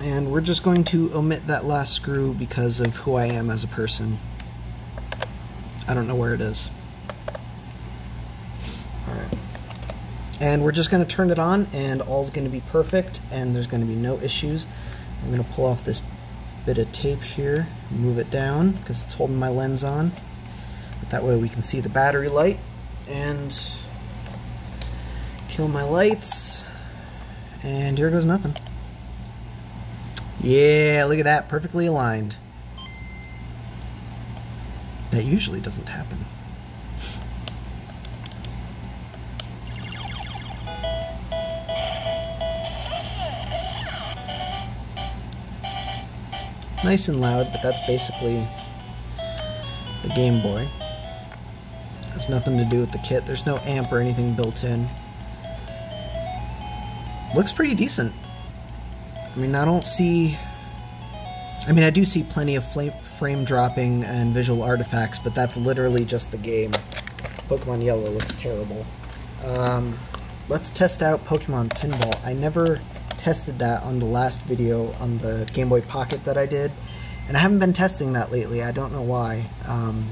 And we're just going to omit that last screw because of who I am as a person. I don't know where it is. Alright. And we're just going to turn it on, and all's going to be perfect, and there's going to be no issues. I'm going to pull off this bit of tape here, move it down, because it's holding my lens on. That way we can see the battery light, and kill my lights, and here goes nothing. Yeah, look at that, perfectly aligned. That usually doesn't happen. Nice and loud, but that's basically the Game Boy. Has nothing to do with the kit. There's no amp or anything built in. Looks pretty decent. I mean, I don't see... I mean, I do see plenty of flame, frame dropping and visual artifacts, but that's literally just the game. Pokemon Yellow looks terrible. Um, let's test out Pokemon Pinball. I never tested that on the last video on the Game Boy Pocket that I did, and I haven't been testing that lately. I don't know why, um,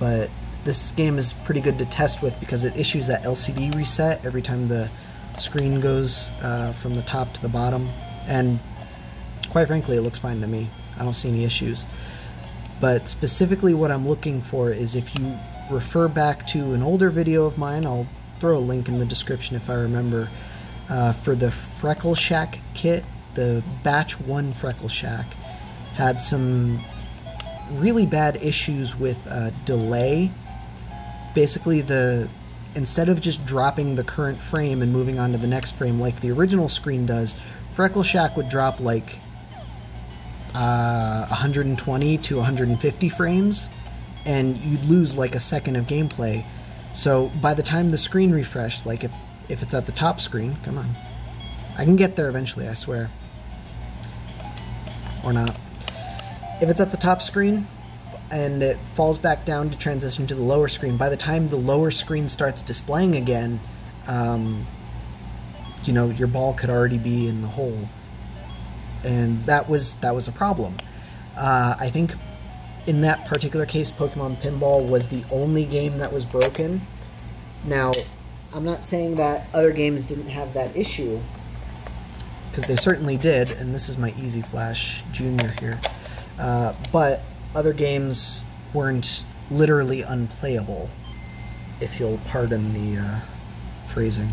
but this game is pretty good to test with because it issues that L C D reset every time the screen goes uh, from the top to the bottom, and quite frankly it looks fine to me. I don't see any issues. But specifically what I'm looking for is, if you refer back to an older video of mine, I'll throw a link in the description if I remember, uh, for the Freckleshack kit, the batch one Freckleshack had some really bad issues with uh, delay. Basically, the instead of just dropping the current frame and moving on to the next frame like the original screen does, Freckleshack would drop like uh, one hundred twenty to one hundred fifty frames, and you'd lose like a second of gameplay. So by the time the screen refreshed, like if, if it's at the top screen, come on, I can get there eventually, I swear. Or not. If it's at the top screen, and it falls back down to transition to the lower screen, by the time the lower screen starts displaying again, um, you know, your ball could already be in the hole. And that was, that was a problem. Uh, I think in that particular case, Pokemon Pinball was the only game that was broken. Now, I'm not saying that other games didn't have that issue, because they certainly did, and this is my Easy Flash Junior here. Uh, but other games weren't literally unplayable, if you'll pardon the uh, phrasing.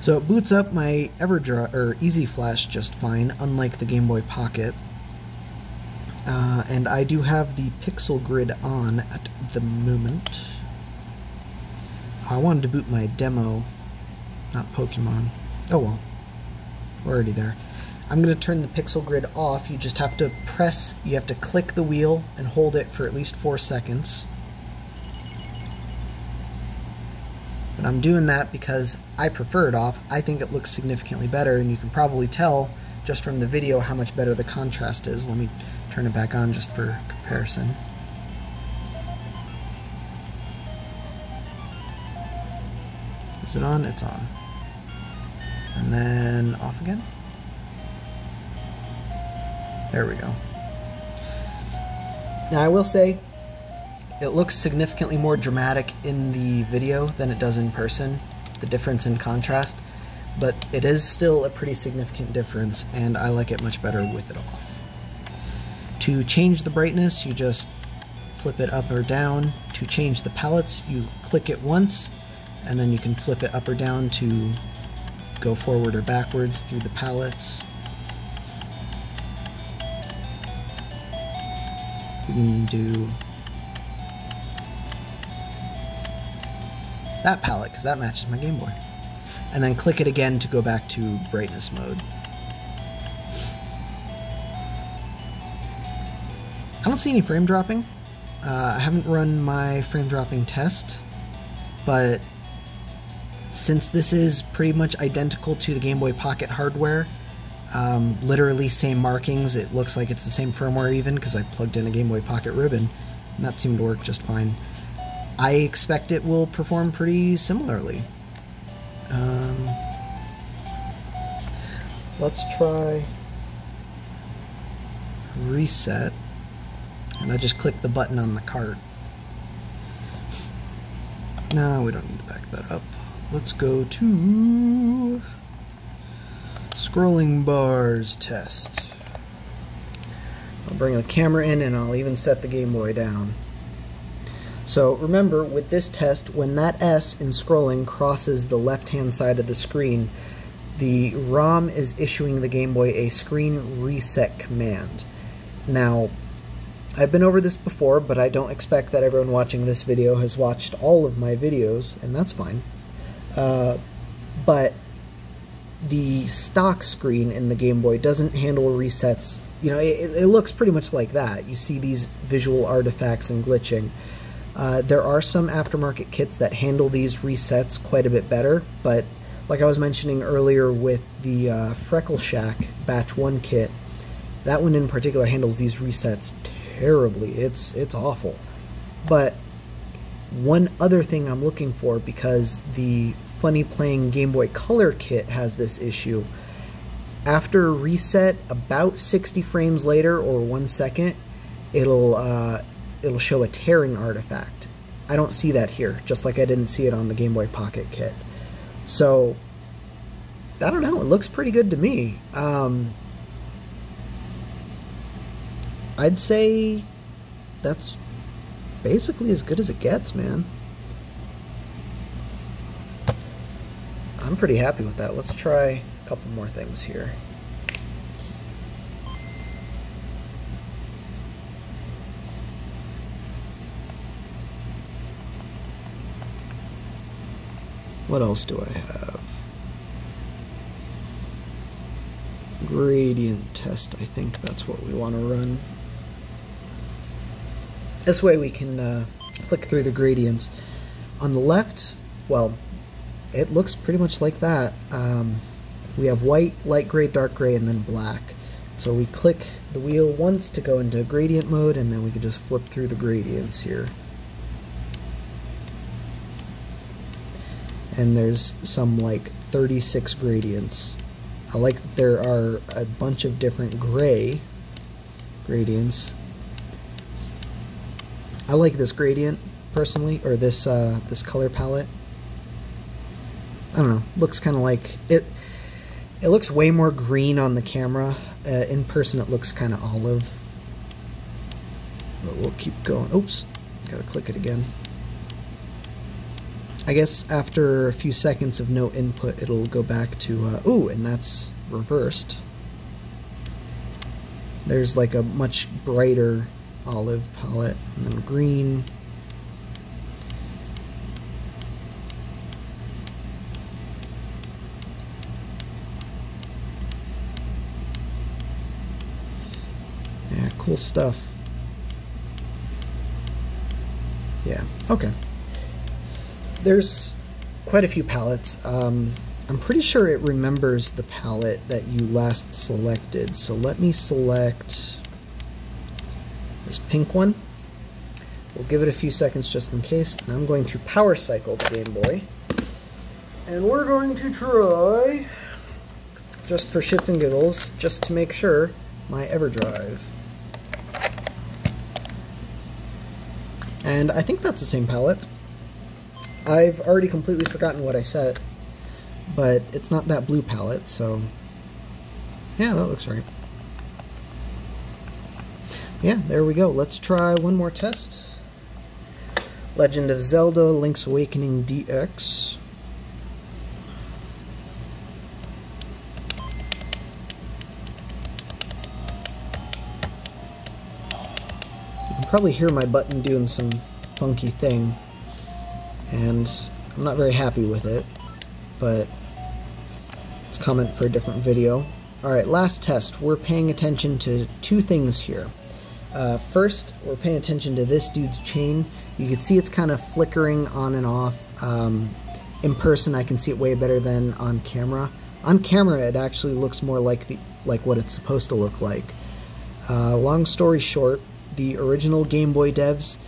So it boots up my EverDrive or Easy Flash just fine, unlike the Game Boy Pocket. Uh, and I do have the pixel grid on at the moment. I wanted to boot my demo, not Pokemon. Oh well, we're already there. I'm going to turn the pixel grid off. You just have to press, you have to click the wheel and hold it for at least four seconds. But I'm doing that because I prefer it off. I think it looks significantly better, and you can probably tell just from the video how much better the contrast is. Let me turn it back on just for comparison. Is it on? It's on. And then off again. There we go. Now I will say, it looks significantly more dramatic in the video than it does in person, the difference in contrast, but it is still a pretty significant difference, and I like it much better with it off. To change the brightness, you just flip it up or down. To change the palettes, you click it once, and then you can flip it up or down to go forward or backwards through the palettes. We can do that palette because that matches my Game Boy. And then click it again to go back to brightness mode. I don't see any frame dropping. Uh, I haven't run my frame dropping test, but since this is pretty much identical to the Game Boy Pocket hardware, Um, literally same markings, it looks like it's the same firmware even, because I plugged in a Game Boy Pocket ribbon, and that seemed to work just fine. I expect it will perform pretty similarly. Um, let's try reset, and I just click the button on the cart. No, we don't need to back that up. Let's go to scrolling bars test. I'll bring the camera in and I'll even set the Game Boy down. So remember, with this test, when that S in scrolling crosses the left-hand side of the screen, the ROM is issuing the Game Boy a screen reset command. Now, I've been over this before, but I don't expect that everyone watching this video has watched all of my videos, and that's fine. Uh, but the stock screen in the Game Boy doesn't handle resets. You know, it, it looks pretty much like that. You see these visual artifacts and glitching. Uh, there are some aftermarket kits that handle these resets quite a bit better, but like I was mentioning earlier with the uh, Freckleshack Batch one kit, that one in particular handles these resets terribly. It's, it's awful. But one other thing I'm looking for, because the Funnyplaying Game Boy Color kit has this issue, after reset, about sixty frames later or one second, it'll... Uh, it'll show a tearing artifact. I don't see that here, just like I didn't see it on the Game Boy Pocket kit. So, I don't know, it looks pretty good to me. Um, I'd say that's basically as good as it gets, man. I'm pretty happy with that. Let's try a couple more things here. What else do I have? Gradient test, I think that's what we want to run. This way we can uh, click through the gradients. On the left, well, it looks pretty much like that. Um, we have white, light gray, dark gray, and then black. So we click the wheel once to go into gradient mode, and then we can just flip through the gradients here. And there's some like thirty-six gradients. I like that there are a bunch of different gray gradients. I like this gradient personally, or this uh, this color palette. I don't know. Looks kind of like it. It looks way more green on the camera. Uh, in person, it looks kind of olive. But we'll keep going. Oops, gotta click it again. I guess after a few seconds of no input, it'll go back to, uh, ooh, and that's reversed. There's like a much brighter olive palette, and then green. Yeah, cool stuff. Yeah, okay. There's quite a few palettes. Um, I'm pretty sure it remembers the palette that you last selected. So let me select this pink one. We'll give it a few seconds just in case. And I'm going to power cycle the Game Boy. And we're going to try, just for shits and giggles, just to make sure, my EverDrive. And I think that's the same palette. I've already completely forgotten what I set, but it's not that blue palette, so yeah, that looks right. Yeah, there we go. Let's try one more test. Legend of Zelda: Link's Awakening D X. You can probably hear my button doing some funky thing. And I'm not very happy with it, but it's a comment for a different video. Alright, last test. We're paying attention to two things here. Uh, first, we're paying attention to this dude's chain. You can see it's kind of flickering on and off. Um, in person, I can see it way better than on camera. On camera, it actually looks more like, the, like what it's supposed to look like. Uh, long story short, the original Game Boy devs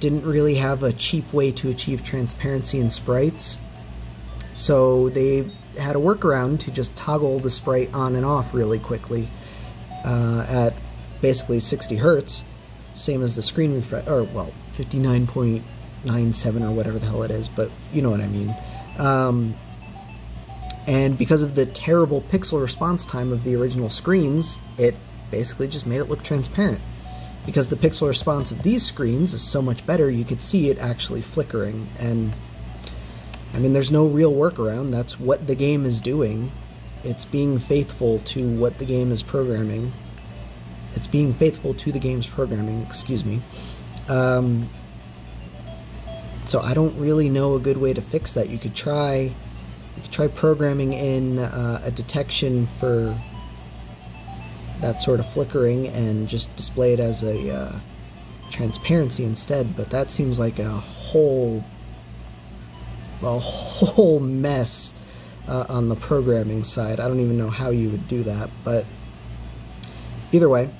didn't really have a cheap way to achieve transparency in sprites, so they had a workaround to just toggle the sprite on and off really quickly uh, at basically sixty hertz, same as the screen refresh, or well, fifty-nine point nine seven or whatever the hell it is, but you know what I mean. Um, and because of the terrible pixel response time of the original screens, it basically just made it look transparent. Because the pixel response of these screens is so much better, you could see it actually flickering, and I mean, there's no real workaround. That's what the game is doing. It's being faithful to what the game is programming. It's being faithful to the game's programming, excuse me. Um, so I don't really know a good way to fix that. You could try, you could try programming in uh, a detection for that sort of flickering and just display it as a uh, transparency instead, but that seems like a whole a whole mess uh, on the programming side. I don't even know how you would do that, but either way,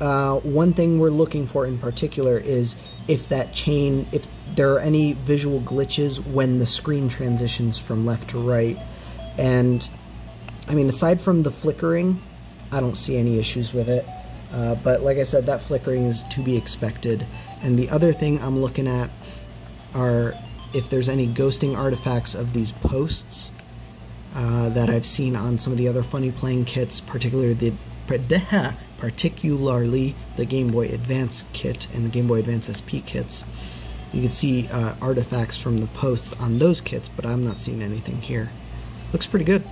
uh, one thing we're looking for in particular is if that chain, if there are any visual glitches when the screen transitions from left to right. And I mean, aside from the flickering, I don't see any issues with it, uh, but like I said, that flickering is to be expected. And the other thing I'm looking at are if there's any ghosting artifacts of these posts uh, that I've seen on some of the other Funnyplaying kits, particularly the particularly the Game Boy Advance kit and the Game Boy Advance S P kits. You can see uh, artifacts from the posts on those kits, but I'm not seeing anything here. Looks pretty good.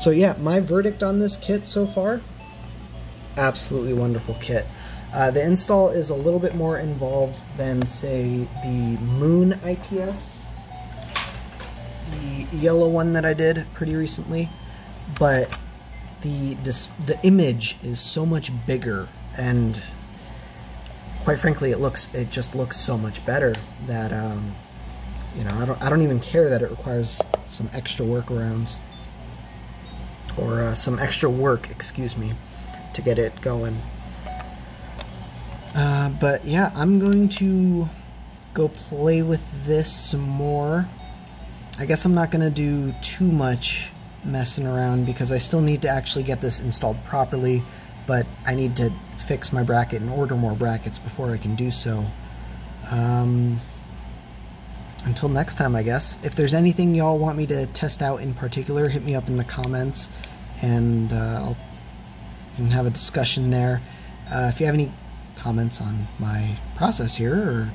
So yeah, my verdict on this kit so far, absolutely wonderful kit. Uh, the install is a little bit more involved than, say, the Moon I P S, the yellow one that I did pretty recently, but the the image is so much bigger, and quite frankly, it looks it just looks so much better that um, you know, I don't I don't even care that it requires some extra workarounds or uh, some extra work, excuse me, to get it going. Uh, but yeah, I'm going to go play with this some more. I guess I'm not going to do too much messing around because I still need to actually get this installed properly, but I need to fix my bracket and order more brackets before I can do so. Um, until next time, I guess. If there's anything y'all want me to test out in particular, hit me up in the comments and uh, I'll we can have a discussion there. Uh, if you have any comments on my process here or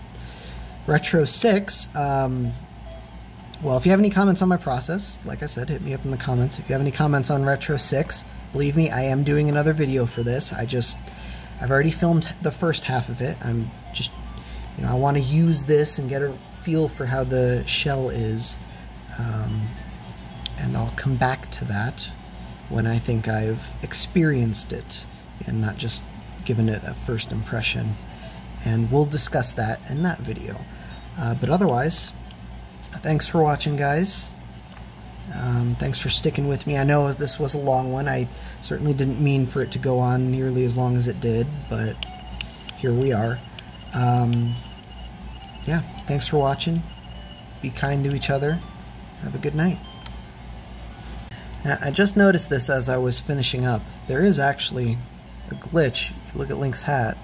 Retro six, um, well, if you have any comments on my process, like I said, hit me up in the comments. If you have any comments on Retro six, believe me, I am doing another video for this. I just, I've already filmed the first half of it. I'm just, you know, I want to use this and get a feel for how the shell is, um, and I'll come back to that when I think I've experienced it and not just given it a first impression, and we'll discuss that in that video. Uh, but otherwise, thanks for watching, guys. Um, thanks for sticking with me. I know this was a long one. I certainly didn't mean for it to go on nearly as long as it did, but here we are. Um, yeah, thanks for watching. Be kind to each other. Have a good night. Now, I just noticed this as I was finishing up. There is actually a glitch. If you look at Link's hat,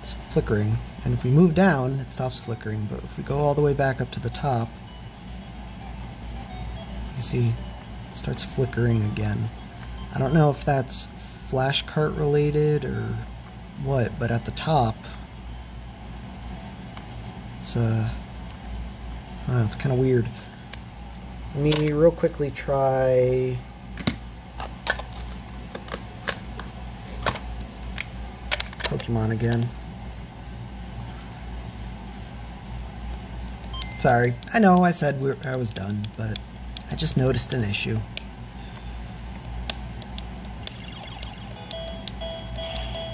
it's flickering, and if we move down, it stops flickering, but if we go all the way back up to the top, you see it starts flickering again. I don't know if that's flash cart related or what, but at the top, it's uh, I don't know, it's kind of weird. Let me real quickly try. Pokemon again. Sorry, I know I said we're, I was done, but I just noticed an issue.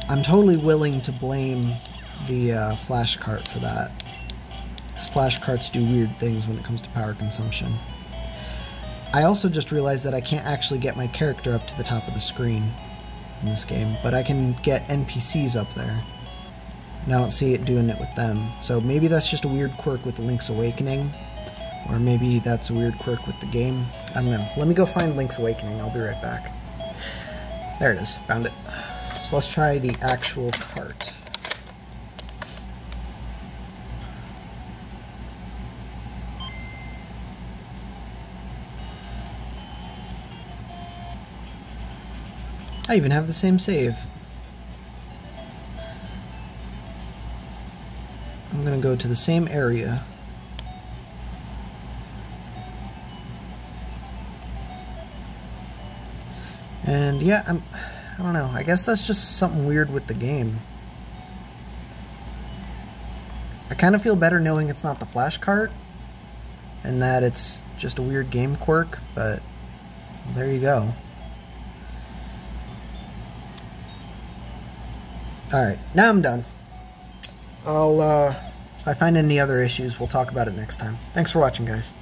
I'm totally willing to blame the uh, flash cart for that, because flash carts do weird things when it comes to power consumption. I also just realized that I can't actually get my character up to the top of the screen in this game, but I can get N P Cs up there, and I don't see it doing it with them. So maybe that's just a weird quirk with Link's Awakening, or maybe that's a weird quirk with the game. I don't know. Let me go find Link's Awakening. I'll be right back. There it is, found it. So let's try the actual part. I even have the same save. I'm gonna go to the same area. And yeah, I'm, I don't know, I guess that's just something weird with the game. I kind of feel better knowing it's not the flash cart, and that it's just a weird game quirk, but there you go. Alright, now I'm done. I'll, uh, if I find any other issues, we'll talk about it next time. Thanks for watching, guys.